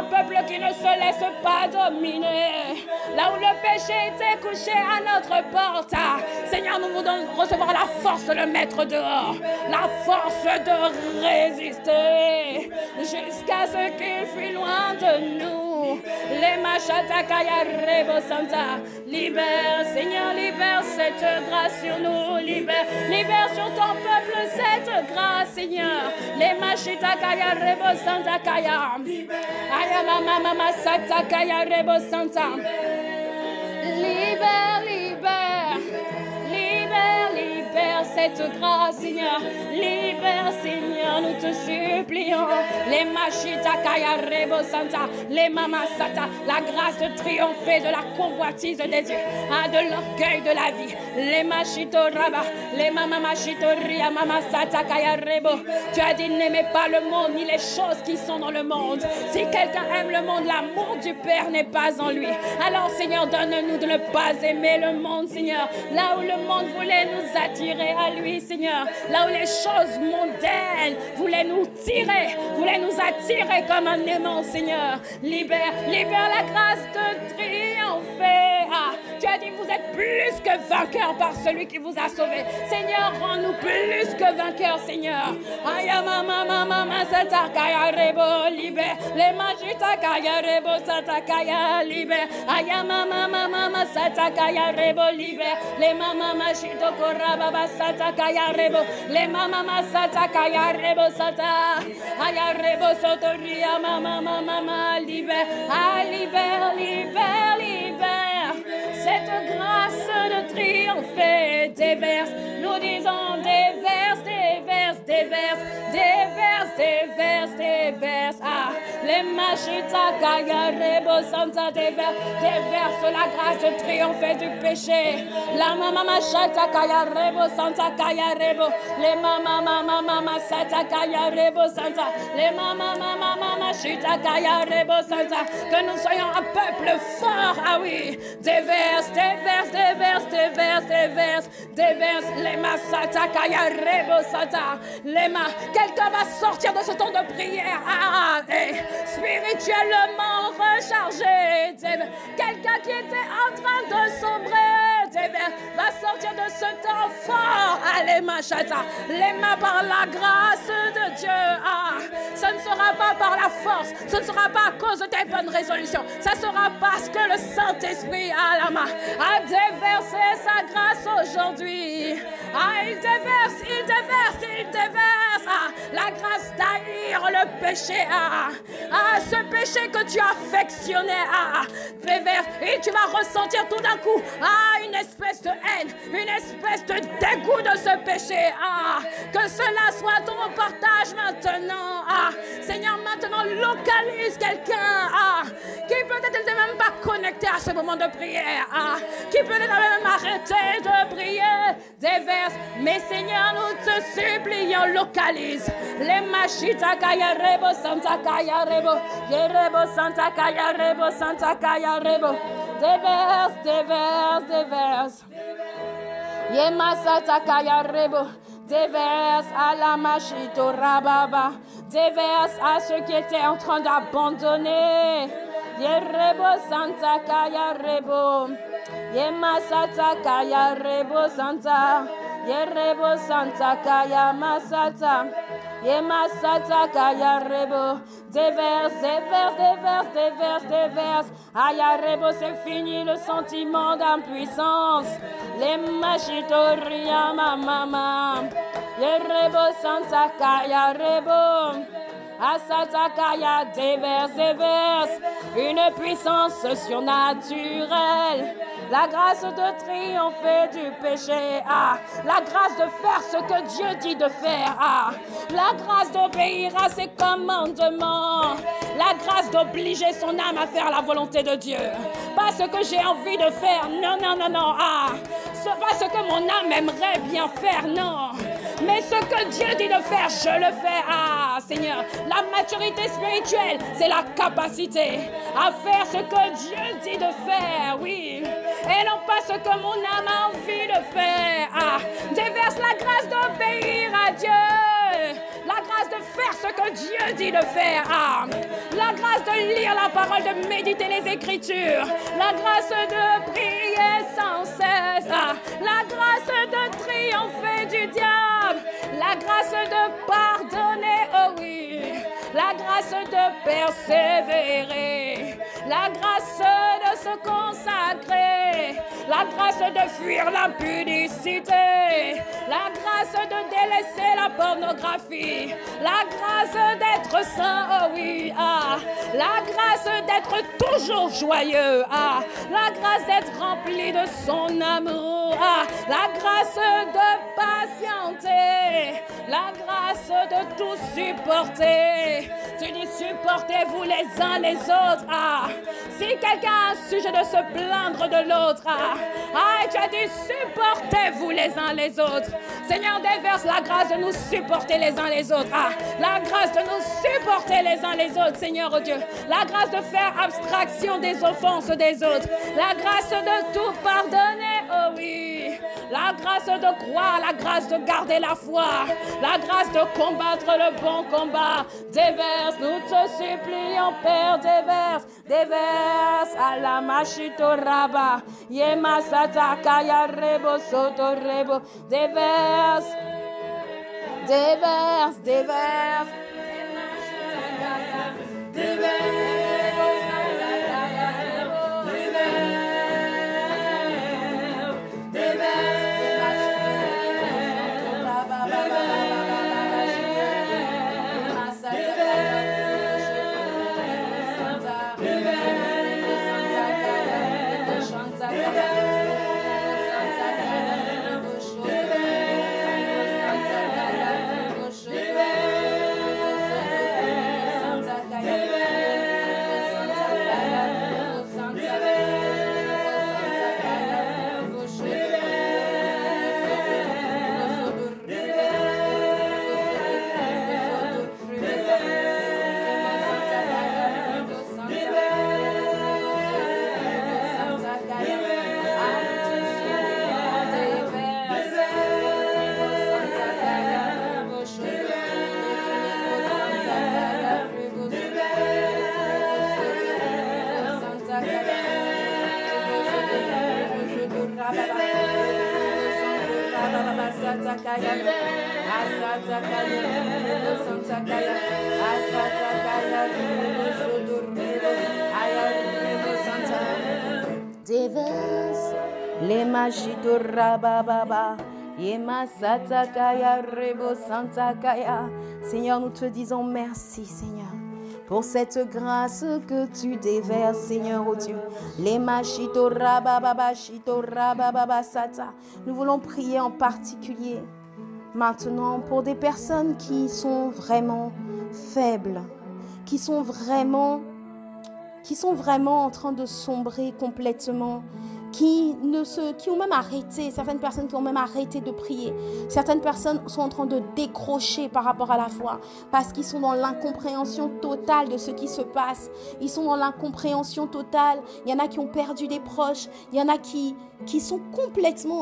un peuple qui ne se laisse pas dominer. Là où le péché était couché à notre porte, ah, Seigneur, nous voulons recevoir la force de le mettre dehors, la force de résister jusqu'à ce qu'il fuit loin de nous. Les machata kaya rebo santa. Libère, Seigneur, libère cette grâce sur nous. Libère, libère sur ton peuple cette grâce, Seigneur. Les machita kaya rebo santa kaya. Ayama mama masata kaya rebo santa. Libère, libère, libère, libère cette grâce, Seigneur. Libère, Seigneur, nous te supplions. Les machita kaya rebo santa, les mamasata, la grâce de triompher de la convoitise des yeux, à de l'orgueil de la vie. Les machito raba, les mamamachito ria, mamasata kaya rebo. Tu as dit, n'aimez pas le monde ni les choses qui sont dans le monde. Si quelqu'un aime le monde, l'amour du Père n'est pas en lui. Alors, Seigneur, donne-nous de ne pas aimer le monde, Seigneur. Là où le monde voulait nous attirer à lui, Seigneur. Là où les choses mondaines voulaient nous tirer, voulaient nous attirer comme un aimant, Seigneur. Libère, libère la grâce de triompher. Ah, tu as dit, vous êtes plus que vainqueurs par celui qui vous a sauvés. Seigneur, rends-nous plus que vainqueurs, Seigneur. Libère, cette grâce de triompher déverse, nous disons déverse, déverse, déverse, déverse, déverse, déverse, ah, les machita kaya rebo santa déverse, déverse la grâce de triompher du péché, la mama machata kaya rebo santa kaya rebo, les mama mama mama santa kaya rebo santa, les mama mama mama chita kaya rebo santa, que nous soyons un peuple fort, ah oui, déverse, déverse, déverse, déverse, déverse, déverse, lema sata kaya rebo sata, lema, quelqu'un va sortir de ce temps de prière, ah, eh, spirituellement rechargé, quelqu'un qui était en train de sombrer, déverse, va sortir de ce temps fort, ah, lema chata, lema par la grâce de Dieu, ah, ce ne sera pas par la force, ce ne sera pas à cause de tes bonnes résolutions, ça sera parce que le Saint-Esprit a déversé sa grâce aujourd'hui. Ah, il déverse, il déverse, il déverse. Ah, la grâce d'haïr le péché. Ah, ah, ce péché que tu affectionnais. Ah, déverse. Et tu vas ressentir tout d'un coup, ah, une espèce de haine, une espèce de dégoût de ce péché. Ah, que cela soit ton partage maintenant. Ah, Seigneur, maintenant localise quelqu'un. Ah, qui peut-être n'était même pas connecté à ce moment de prière. Ah, qui peut-être même arrêter de prier. Déverse. Mais Seigneur, nous te supplions, localise. Les machita kaya rebo santa kaya rebo. Yerebo santa kaya rebo santa kaya rebo. Déverse, déverse, déverse. Yema santa kaya rebo. Déverse à la machito rababa. Déverse à ceux qui étaient en train d'abandonner. Yerebo santa kaya rebo. Yema santa kaya rebo santa. Yerebo santa kaya masata. Yema santa kaya rebo. Déverse, déverse, déverse, déverse, déverse. Aya rebo, c'est fini le sentiment d'impuissance. Les machitoria mama. Yerebo santa kaya rebo. Asatakaya déverse, déverse, une puissance surnaturelle, la grâce de triompher du péché, ah, la grâce de faire ce que Dieu dit de faire, ah, la grâce d'obéir à ses commandements, la grâce d'obliger son âme à faire la volonté de Dieu, pas ce que j'ai envie de faire, non, non, non, non, ah, pas ce que mon âme aimerait bien faire, non, mais ce que Dieu dit de faire, je le fais, ah, Seigneur. La maturité spirituelle, c'est la capacité à faire ce que Dieu dit de faire, oui. Et non pas ce que mon âme a envie de faire. Ah, déverse la grâce d'obéir à Dieu. La grâce de faire ce que Dieu dit de faire. Ah, la grâce de lire la parole, de méditer les Écritures. La grâce de prier sans cesse. Ah, la grâce de triompher du diable. La grâce de pardonner, oh oui. La grâce de persévérer, la grâce de se consacrer, la grâce de fuir l'impudicité, la grâce de délaisser la pornographie, la grâce d'être saint, oh oui, ah, la grâce d'être toujours joyeux, ah, la grâce d'être rempli de son amour, ah, la grâce de patienter, la grâce de tout supporter. Tu dis supportez-vous les uns les autres. Ah. Si quelqu'un a un sujet de se plaindre de l'autre, ah. Ah, tu as dit supportez-vous les uns les autres. Seigneur, déverse la grâce de nous supporter les uns les autres. Ah. La grâce de nous supporter les uns les autres, Seigneur oh Dieu. La grâce de faire abstraction des offenses des autres. La grâce de tout pardonner, oh oui. La la grâce de croire, la grâce de garder la foi, la grâce de combattre le bon combat. Déverse, nous te supplions, Père, déverse, déverse à la machitoraba, yemasata kaya rebo soto rebo, déverse, déverse, déverse, déverse. Déverse les magies de Rabababa. Seigneur, nous te disons merci, Seigneur, pour cette grâce que tu déverses, Seigneur, oh Dieu. Nous voulons prier en particulier maintenant pour des personnes qui sont vraiment faibles, qui sont vraiment en train de sombrer complètement, qui ont même arrêté, certaines personnes qui ont même arrêté de prier. Certaines personnes sont en train de décrocher par rapport à la foi parce qu'ils sont dans l'incompréhension totale de ce qui se passe. Ils sont dans l'incompréhension totale. Il y en a qui ont perdu des proches. Il y en a qui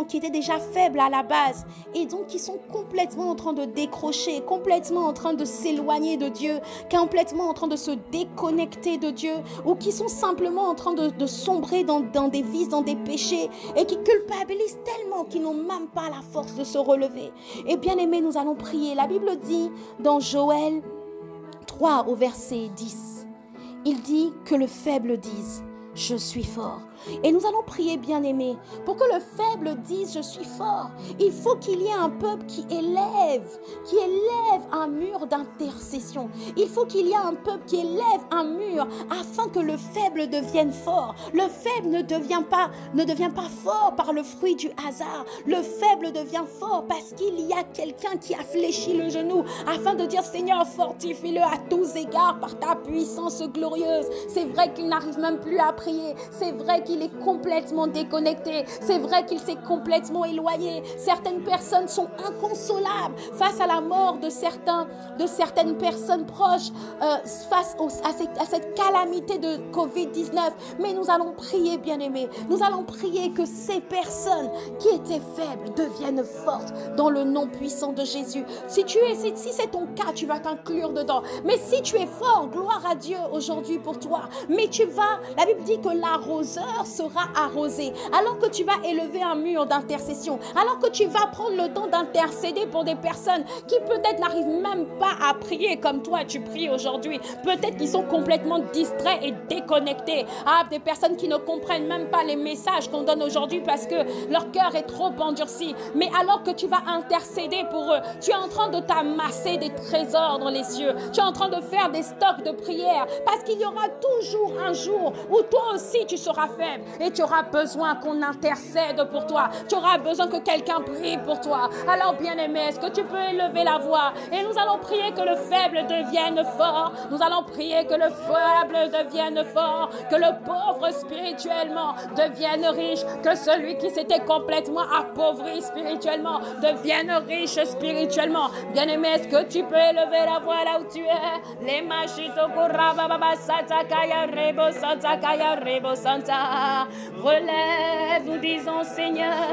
étaient déjà faibles à la base et donc qui sont complètement en train de décrocher, complètement en train de s'éloigner de Dieu, complètement en train de se déconnecter de Dieu, ou qui sont simplement en train de sombrer dans des vices, dans des péchés, et qui culpabilisent tellement qu'ils n'ont même pas la force de se relever. Et bien aimé, nous allons prier. La Bible dit dans Joël 3 au verset 10, il dit que le faible dise « Je suis fort ». Et nous allons prier, bien-aimés, pour que le faible dise « Je suis fort ». Il faut qu'il y ait un peuple qui élève un mur d'intercession. Il faut qu'il y ait un peuple qui élève un mur afin que le faible devienne fort. Le faible ne devient pas fort par le fruit du hasard. Le faible devient fort parce qu'il y a quelqu'un qui a fléchi le genou afin de dire « Seigneur, fortifie-le à tous égards par ta puissance glorieuse ». C'est vrai qu'il n'arrive même plus à prier. C'est vrai qu'il est complètement déconnecté. C'est vrai qu'il s'est complètement éloigné. Certaines personnes sont inconsolables face à la mort de certaines personnes proches, face à cette calamité de Covid-19. Mais nous allons prier, bien-aimés. Nous allons prier que ces personnes qui étaient faibles deviennent fortes dans le nom puissant de Jésus. Si c'est ton cas, tu vas t'inclure dedans. Mais si tu es fort, gloire à Dieu aujourd'hui pour toi. Mais la Bible dit que l'arroseur sera arrosé. Alors que tu vas élever un mur d'intercession, alors que tu vas prendre le temps d'intercéder pour des personnes qui peut-être n'arrivent même pas à prier comme toi tu pries aujourd'hui, peut-être qu'ils sont complètement distraits et déconnectés. Ah, des personnes qui ne comprennent même pas les messages qu'on donne aujourd'hui parce que leur cœur est trop endurci. Mais alors que tu vas intercéder pour eux, tu es en train de t'amasser des trésors dans les cieux. Tu es en train de faire des stocks de prières parce qu'il y aura toujours un jour où toi aussi tu seras faible et tu auras besoin qu'on intercède pour toi. Tu auras besoin que quelqu'un prie pour toi. Alors bien-aimé, est-ce que tu peux élever la voix? Et nous allons prier que le faible devienne fort. Nous allons prier que le faible devienne fort, que le pauvre spirituellement devienne riche, que celui qui s'était complètement appauvri spirituellement devienne riche spirituellement. Bien-aimé, est-ce que tu peux élever la voix là où tu es? Les relève, nous disons Seigneur,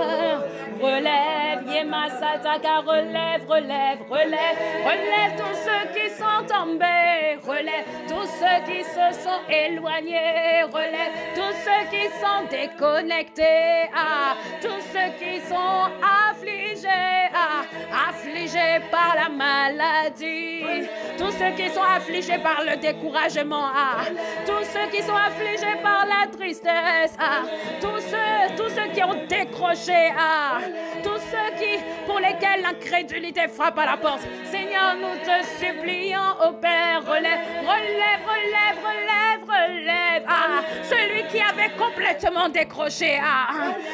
relève. Yemasataka, relève, relève, relève, relève tous ceux qui sont tombés, relève tous ceux qui se sont éloignés, relève tous ceux qui sont déconnectés, ah, tous ceux qui sont affligés, ah, affligés par la maladie, tous ceux qui sont affligés par le découragement, ah, tous ceux qui sont affligés par la tristesse, ah, tous ceux qui ont décroché, ah, tous ceux qui, pour lesquels l'incrédulité frappe à la porte. Seigneur, nous te supplions, ô Père, relève, relève, relève, relève, relève, ah, celui qui avait complètement décroché, ah,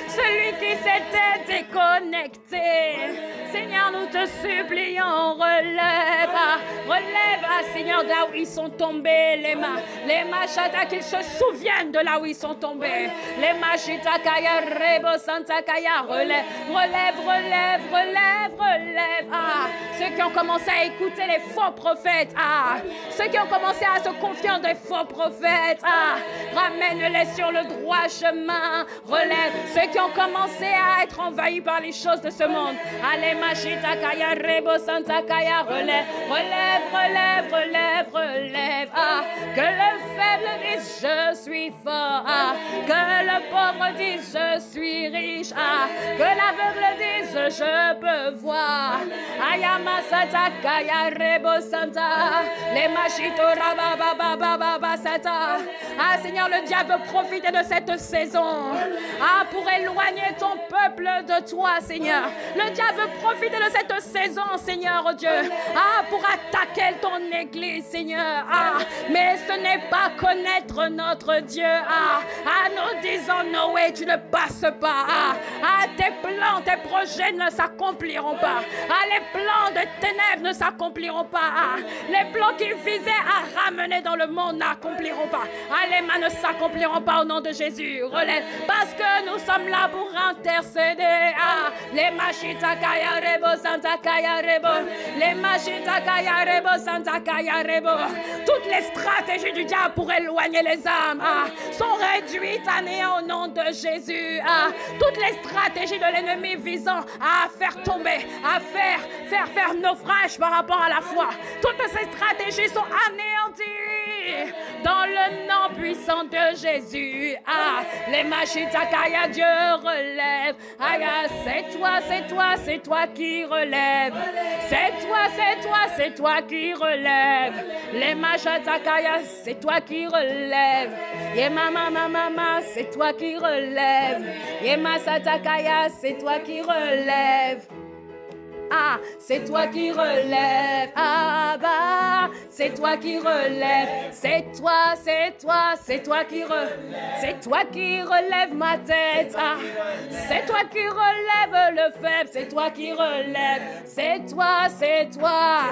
celui qui s'était déconnecté. Seigneur, nous te supplions, relève, ah, relève, ah, Seigneur, de là où ils sont tombés, les machata, qu'ils se souviennent de là où ils sont tombés, les machita kaya, rebo santa kaya, relève, relève, relève, relève, relève, ah, ceux qui ont commencé à écouter les faux prophètes, ah, ceux qui ont commencé à se confier des faux prophètes, ah, ramène-les sur le droit chemin, relève, ceux qui ont commencé à être envahis par les choses de ce monde, allez, machita kaya, rebo santa kaya, relève, relève, relève, relève, relève, ah, que le faible dise je suis fort, ah, que le pauvre dise je suis riche, ah, que l'aveugle dise je peux voir, ayama sata kaya rebo santa, les machito raba baba baba baba sata, ah, Seigneur, le diable profite de cette saison, ah, pour éloigner ton peuple de toi, Seigneur, le diable profite de cette saison, Seigneur, oh Dieu, ah, pour attaquer ton église, Seigneur, ah, mais ce n'est pas connaître notre Dieu, ah, ah, nous disons, no way, tu ne passes pas, ah, ah, tes plans, tes projets ne s'accompliront pas, ah, les plans de ténèbres ne s'accompliront pas, ah, les plans qu'ils visaient à ramener dans le monde n'accompliront pas, ah, les mains ne s'accompliront pas au nom de Jésus, relève, parce que nous sommes là pour intercéder, ah, les machita kaya rebo santa kaya rebo, les machita kaya rebo santa kaya rebo, toutes les stratégies du diable pour éloigner les âmes, ah, sont réduites à néant au nom de Jésus, ah, toutes les stratégies de l'ennemi visant à faire tomber, à faire naufrage par rapport à la foi, toutes ces stratégies sont anéanties dans le nom puissant de Jésus, ah, les machita kaya, Dieu relève, ah, c'est toi, c'est toi, c'est toi qui relève, c'est toi, c'est toi, c'est toi qui relève, les machita kaya, c'est toi qui relève, yema mama mama, c'est toi qui relève, yema satakaya, c'est toi qui relève, ah, c'est toi qui relève, ah, bah, c'est toi qui relève, c'est toi, c'est toi, c'est toi qui relève, c'est toi qui relève ma tête, ah, c'est toi qui relève le faible, c'est toi qui relève, c'est toi, c'est toi,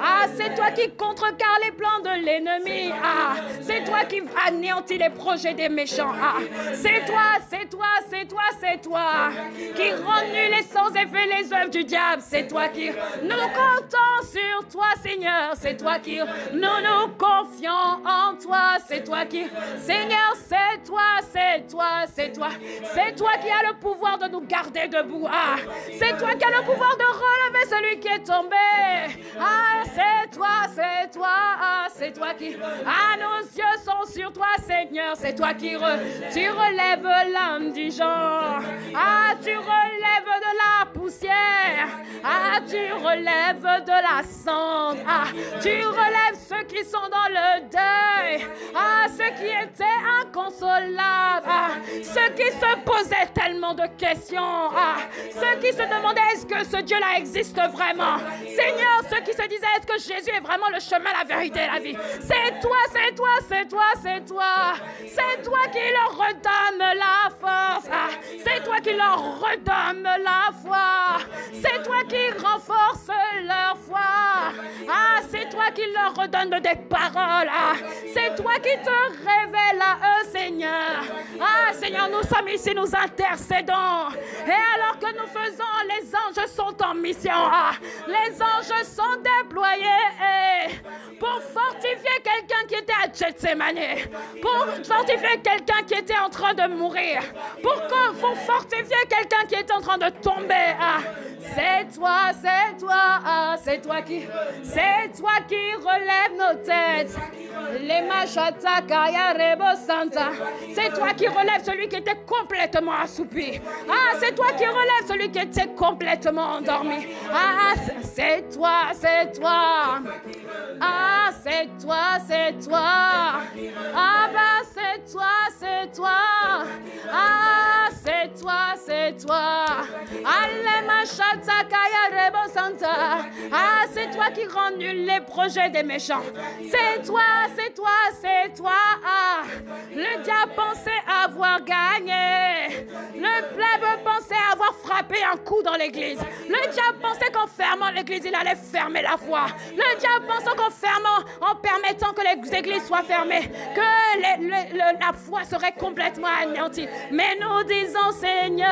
ah, c'est toi qui contrecarre les plans de l'ennemi, ah, c'est toi qui anéantit les projets des méchants, ah, c'est toi, c'est toi, c'est toi, c'est toi, qui rend nul et sans effet les œuvres du diable, c'est toi qui, nous comptons sur toi, Seigneur, c'est toi qui, nous nous confions en toi, c'est toi qui, Seigneur, c'est toi, c'est toi, c'est toi, c'est toi qui as le pouvoir de nous garder debout, ah, c'est toi qui as le pouvoir de relever celui qui est tombé, ah, c'est toi, ah, c'est toi qui, ah, nos yeux sont sur toi, Seigneur, c'est toi qui, tu relèves l'indigent, ah, tu relèves de la poussière, ah, tu relèves de la cendre, ah, tu relèves ceux qui sont dans le deuil, ah, ceux qui étaient inconsolables, ah, ceux qui se posaient tellement de questions, ah, ceux qui se demandaient est-ce que ce Dieu-là existe vraiment, Seigneur, ceux qui se disaient est-ce que Jésus est vraiment le chemin, la vérité et la vie, c'est toi, c'est toi, c'est toi, c'est toi, c'est toi qui leur redonne la force, ah, c'est toi qui leur redonne la foi, c'est toi qui renforce leur foi, ah, c'est toi qui leur redonne des paroles, ah, c'est toi qui te révèle à eux, Seigneur, ah, Seigneur, nous sommes ici, nous intercédons, et alors que nous faisons, les anges sont en mission, ah, les anges sont déployés, et pour fortifier quelqu'un qui était à Gethsemane, pour fortifier quelqu'un qui était en train de mourir, pour fortifier quelqu'un qui était en train de tomber. Ah, c'est toi qui relève nos têtes. C'est toi qui relève celui qui était complètement assoupi. Ah, c'est toi qui relève celui qui était complètement endormi. Ah, c'est toi. Ah, c'est toi. Ah, bah, c'est toi. Ah, c'est toi. Ah, c'est toi qui rends nuls les projets des méchants. C'est toi. Ah, le diable pensait avoir gagné. Le plebe pensait avoir frappé un coup dans l'église. Le diable pensait qu'en fermant l'église, il allait fermer la foi. Le diable pensait qu'en fermant, en permettant que les églises soient fermées, que la foi serait complètement anéantie. Mais nous disons, Seigneur,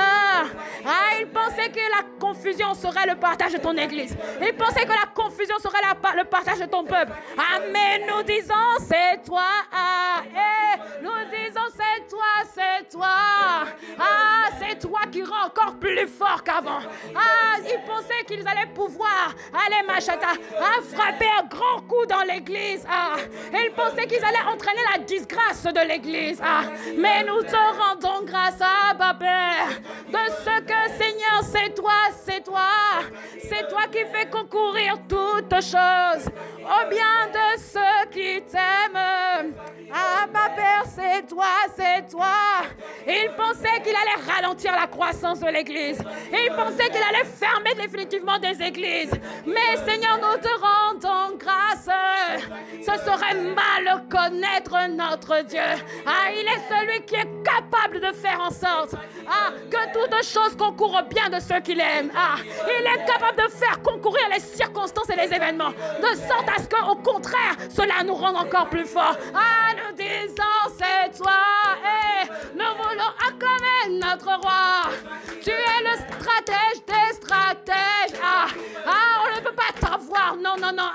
ah, il pensait que la confusion serait le partage de ton église. Il pensait que la confusion serait le partage de ton peuple. Amen. Nous disons, c'est toi. Ah, et nous disons, c'est toi. Ah, c'est toi qui rend encore plus fort qu'avant. Ah, ils pensaient qu'ils allaient pouvoir aller frapper un grand coup dans l'église. Ah, ils pensaient qu'ils allaient entraîner la disgrâce de l'église. Ah, mais nous te rendons grâce à Père de ce que, Seigneur, c'est toi qui fais concourir toutes choses au bien de ceux qui t'aiment. Ah, ma Père, c'est toi. Il pensait qu'il allait ralentir la croissance de l'église. Il pensait qu'il allait fermer définitivement des églises. Mais Seigneur, nous te rendons grâce. Ce serait mal connaître notre Dieu. Ah, il est celui qui est capable de faire en sorte, ah, que toutes choses concourent au bien de ceux qu'il aime. Ah, il est capable de faire concourir les circonstances et les événements, de sorte à ce qu'au contraire, cela nous rende encore plus forts. Ah, nous disons, c'est toi. Et nous voulons acclamer notre roi. Tu es le stratège des stratèges. Ah, ah, on ne peut pas t'avoir. Non.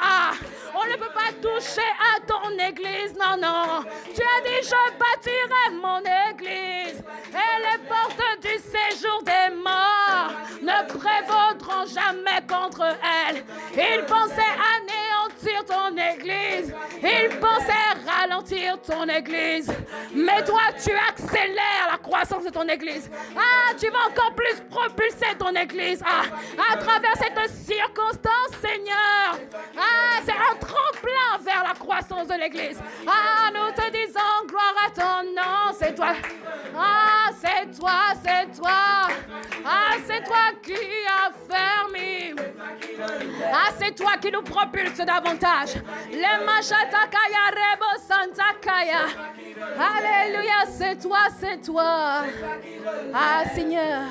Ah, on ne peut pas toucher à ton église. Non. Tu as dit, je bâtirai mon église. Et les portes du séjour des morts ne prévaudront jamais contre elle. Il pensait anéantir ton église. Il pensait ralentir ton église. Mais toi, tu accélères la croissance de ton église. Ah, tu vas encore plus propulser ton église. Ah, à travers cette circonstance, Seigneur. Ah, c'est un tremplin vers la croissance de l'église. Ah, nous te disons gloire à ton nom. C'est toi. Ah, c'est toi. Ah, c'est toi qui as fermé. Ah, c'est toi qui nous propulse davantage. Les machatakaya rebo santakaya. Alléluia, c'est toi. Ah, Seigneur.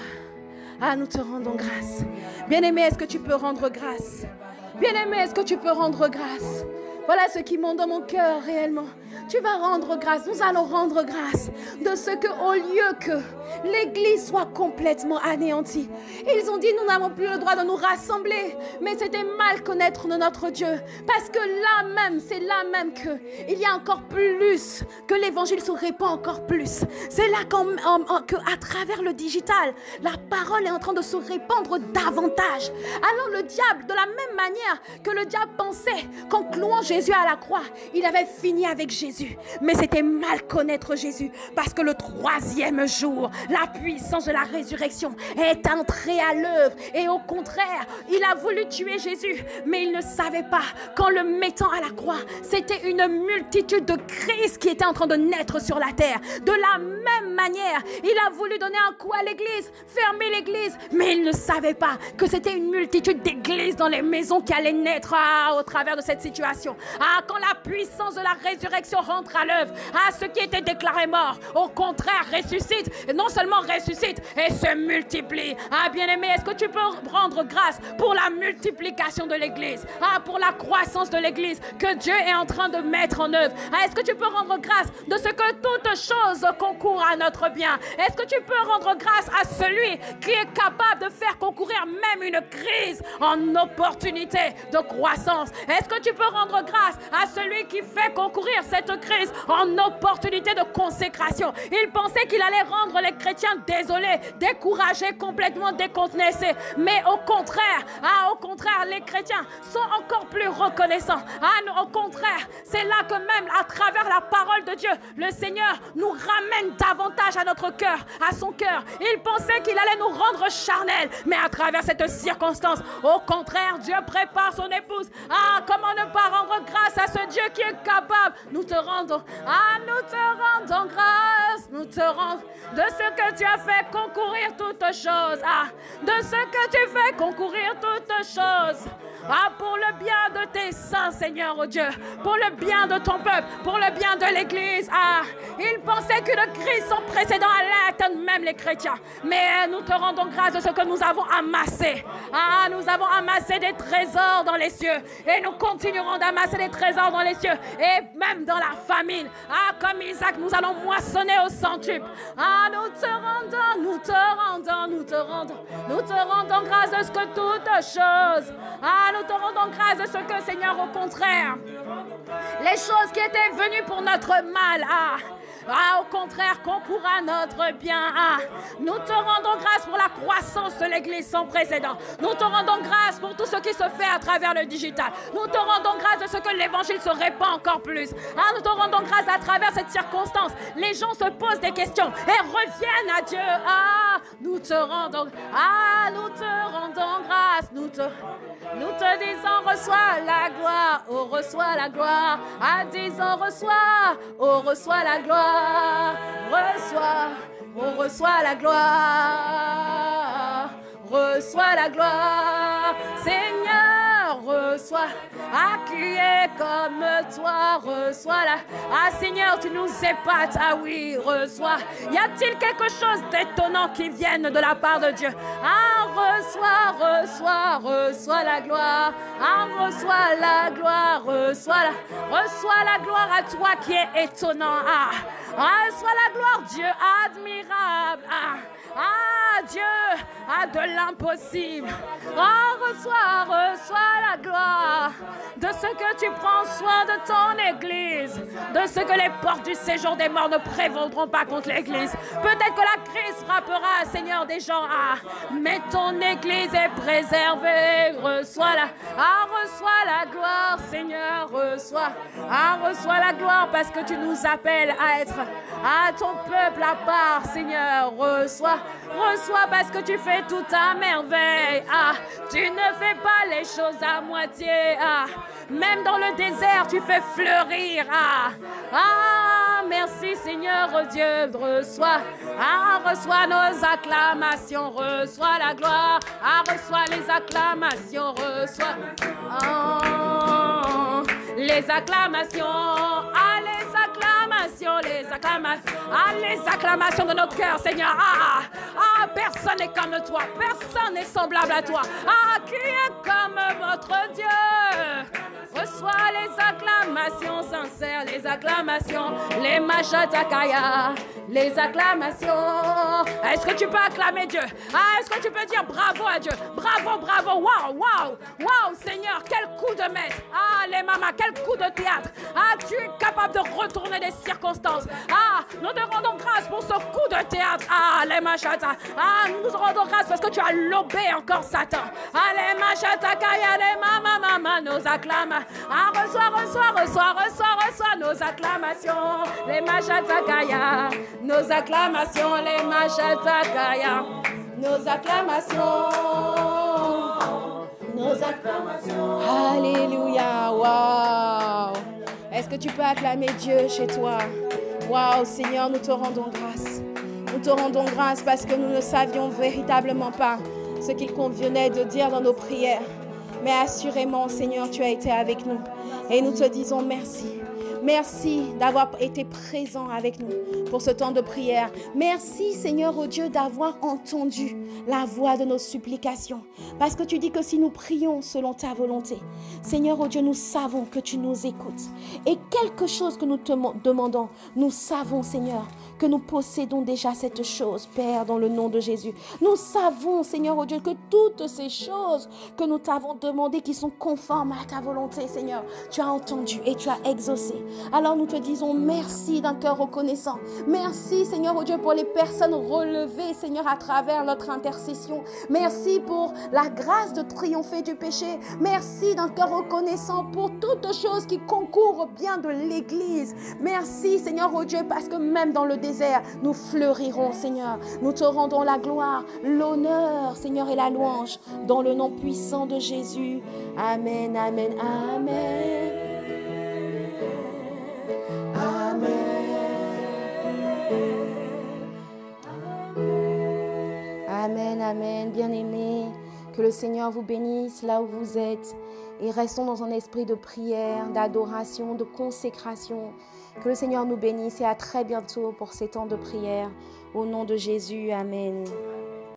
Ah, nous te rendons grâce. Bien-aimé, est-ce que tu peux rendre grâce? Bien-aimé, est-ce que tu peux rendre grâce? Voilà ce qui monte dans mon cœur réellement. Tu vas rendre grâce. Nous allons rendre grâce de ce que, au lieu que l'église soit complètement anéantie, ils ont dit, nous n'avons plus le droit de nous rassembler. Mais c'était mal connaître notre Dieu. Parce que là même, c'est là même qu'il y a encore plus, que l'évangile se répand encore plus. C'est là qu'à travers le digital, la parole est en train de se répandre davantage. Alors le diable, de la même manière que le diable pensait qu'en clouant Jésus à la croix, il avait fini avec Jésus, mais c'était mal connaître Jésus, parce que le troisième jour, la puissance de la résurrection est entrée à l'œuvre, et au contraire, il a voulu tuer Jésus, mais il ne savait pas qu'en le mettant à la croix, c'était une multitude de crises qui étaient en train de naître sur la terre. De la même manière, il a voulu donner un coup à l'église, fermer l'église, mais il ne savait pas que c'était une multitude d'églises dans les maisons qui allaient naître, ah, au travers de cette situation. Ah, quand la puissance de la résurrection rentre à l'œuvre, à ce qui était déclaré mort, au contraire ressuscite, et non seulement ressuscite, et se multiplie. Ah, bien-aimé, est-ce que tu peux rendre grâce pour la multiplication de l'église? Ah, pour la croissance de l'église que Dieu est en train de mettre en œuvre. Ah, est-ce que tu peux rendre grâce de ce que toutes choses concourent à notre bien? Est-ce que tu peux rendre grâce à celui qui est capable de faire concourir même même une crise en opportunité de croissance. Est-ce que tu peux rendre grâce à celui qui fait concourir cette crise en opportunité de consécration? Il pensait qu'il allait rendre les chrétiens désolés, découragés, complètement décontenancés. Mais au contraire, les chrétiens sont encore plus reconnaissants. Au contraire, c'est là que même à travers la parole de Dieu, le Seigneur nous ramène davantage à notre cœur, à son cœur. Il pensait qu'il allait nous rendre charnels, mais à travers cette circonstance, au contraire, Dieu prépare son épouse. Ah, comment ne pas rendre grâce à ce Dieu qui est capable? Nous te rendons grâce, nous te rendons de ce que tu as fait concourir toutes choses. Ah, de ce que tu fais concourir toutes choses. Ah, pour le bien de tes saints, Seigneur, oh Dieu, pour le bien de ton peuple, pour le bien de l'Église. Ah, il pensait qu'une crise sans précédent allait atteindre même les chrétiens. Mais nous te rendons grâce de ce que nous avons amassé. Ah, nous avons amassé des trésors dans les cieux et nous continuerons d'amasser des trésors dans les cieux et même dans la famine. Ah, comme Isaac, nous allons moissonner au centuple. Ah, nous te rendons grâce de ce que toutes choses. Ah, nous te rendons grâce de ce que, Seigneur, au contraire, les choses qui étaient venues pour notre mal, au contraire, concourent à notre bien. Ah, nous te rendons grâce pour la croissance de l'Église sans précédent. Nous te rendons grâce pour tout ce qui se fait à travers le digital. Nous te rendons grâce de ce que l'Évangile se répand encore plus. Ah, nous te rendons grâce à travers cette circonstance. Les gens se posent des questions et reviennent à Dieu. Ah, nous te rendons grâce. Nous te disons, reçois la gloire, oh reçois la gloire. Ah, disons, reçois, oh reçois la gloire. Reçois, oh reçois la gloire. Reçois la gloire, Seigneur, reçois. Ah, qui est comme toi, reçois la. Ah, Seigneur, tu nous épates. Ah oui, reçois. Y a-t-il quelque chose d'étonnant qui vienne de la part de Dieu? Ah, reçois la gloire. Ah, reçois la gloire, reçois la gloire à toi qui est étonnant. Ah, reçois la gloire, Dieu admirable. Ah, ah, Dieu a de l'impossible. Ah, reçois la gloire de ce que tu prends soin de ton Église, de ce que les portes du séjour des morts ne prévaudront pas contre l'Église. Peut-être que la crise frappera, Seigneur, des gens. Ah, mais ton Église est préservée. Reçois la, ah, reçois la gloire, Seigneur, reçois. Ah, reçois la gloire parce que tu nous appelles à être à ton peuple à part, Seigneur, reçois. Reçois parce que tu fais tout à merveille. Ah, tu ne fais pas les choses à moitié. Ah, même dans le désert, tu fais fleurir. Ah, ah, merci Seigneur, oh Dieu, reçois. Ah, reçois nos acclamations, reçois la gloire. Ah, reçois les acclamations, reçois. Oh, les acclamations, ah, les acclamations, les acclamations. Ah, les acclamations de notre cœur, Seigneur. Ah, ah, personne n'est comme toi, personne n'est semblable à toi. Ah, qui est comme votre Dieu? Reçois les acclamations sincères, les acclamations, les machatakaya, les acclamations. Est-ce que tu peux acclamer Dieu? Ah, est-ce que tu peux dire bravo à Dieu? Bravo, bravo, waouh, waouh, waouh, Seigneur, quel coup de maître. Ah, les mamas, quel coup de théâtre. Ah, tu es capable de retourner des circonstances. Ah, nous te rendons grâce pour ce coup de théâtre. Ah, les machata. Ah, nous te rendons grâce parce que tu as lobé encore Satan. Ah, les machata kaya, les mama, mama, nos acclamations. Ah, reçois nos acclamations. Les machata kaya, nos acclamations, les machata kaya, nos acclamations, nos acclamations. Alléluia, waouh. Est-ce que tu peux acclamer Dieu chez toi? Waouh, Seigneur, nous te rendons grâce. Nous te rendons grâce parce que nous ne savions véritablement pas ce qu'il convenait de dire dans nos prières. Mais assurément, Seigneur, tu as été avec nous. Et nous te disons merci. Merci d'avoir été présent avec nous pour ce temps de prière. Merci Seigneur, oh Dieu, d'avoir entendu la voix de nos supplications. Parce que tu dis que si nous prions selon ta volonté, Seigneur, oh Dieu, nous savons que tu nous écoutes. Et quelque chose que nous te demandons, nous savons Seigneur, que nous possédons déjà cette chose, Père, dans le nom de Jésus. Nous savons, Seigneur, oh Dieu, que toutes ces choses que nous t'avons demandées, qui sont conformes à ta volonté, Seigneur, tu as entendu et tu as exaucé. Alors nous te disons merci d'un cœur reconnaissant. Merci, Seigneur, oh Dieu, pour les personnes relevées, Seigneur, à travers notre intercession. Merci pour la grâce de triompher du péché. Merci d'un cœur reconnaissant pour toutes choses qui concourent au bien de l'Église. Merci, Seigneur, oh Dieu, parce que même dans le désert, nous fleurirons, Seigneur. Nous te rendons la gloire, l'honneur, Seigneur, et la louange, dans le nom puissant de Jésus. Amen, amen, amen. Amen. Amen, amen. Bien-aimés, que le Seigneur vous bénisse là où vous êtes. Et restons dans un esprit de prière, d'adoration, de consécration. Que le Seigneur nous bénisse et à très bientôt pour ces temps de prière. Au nom de Jésus, amen.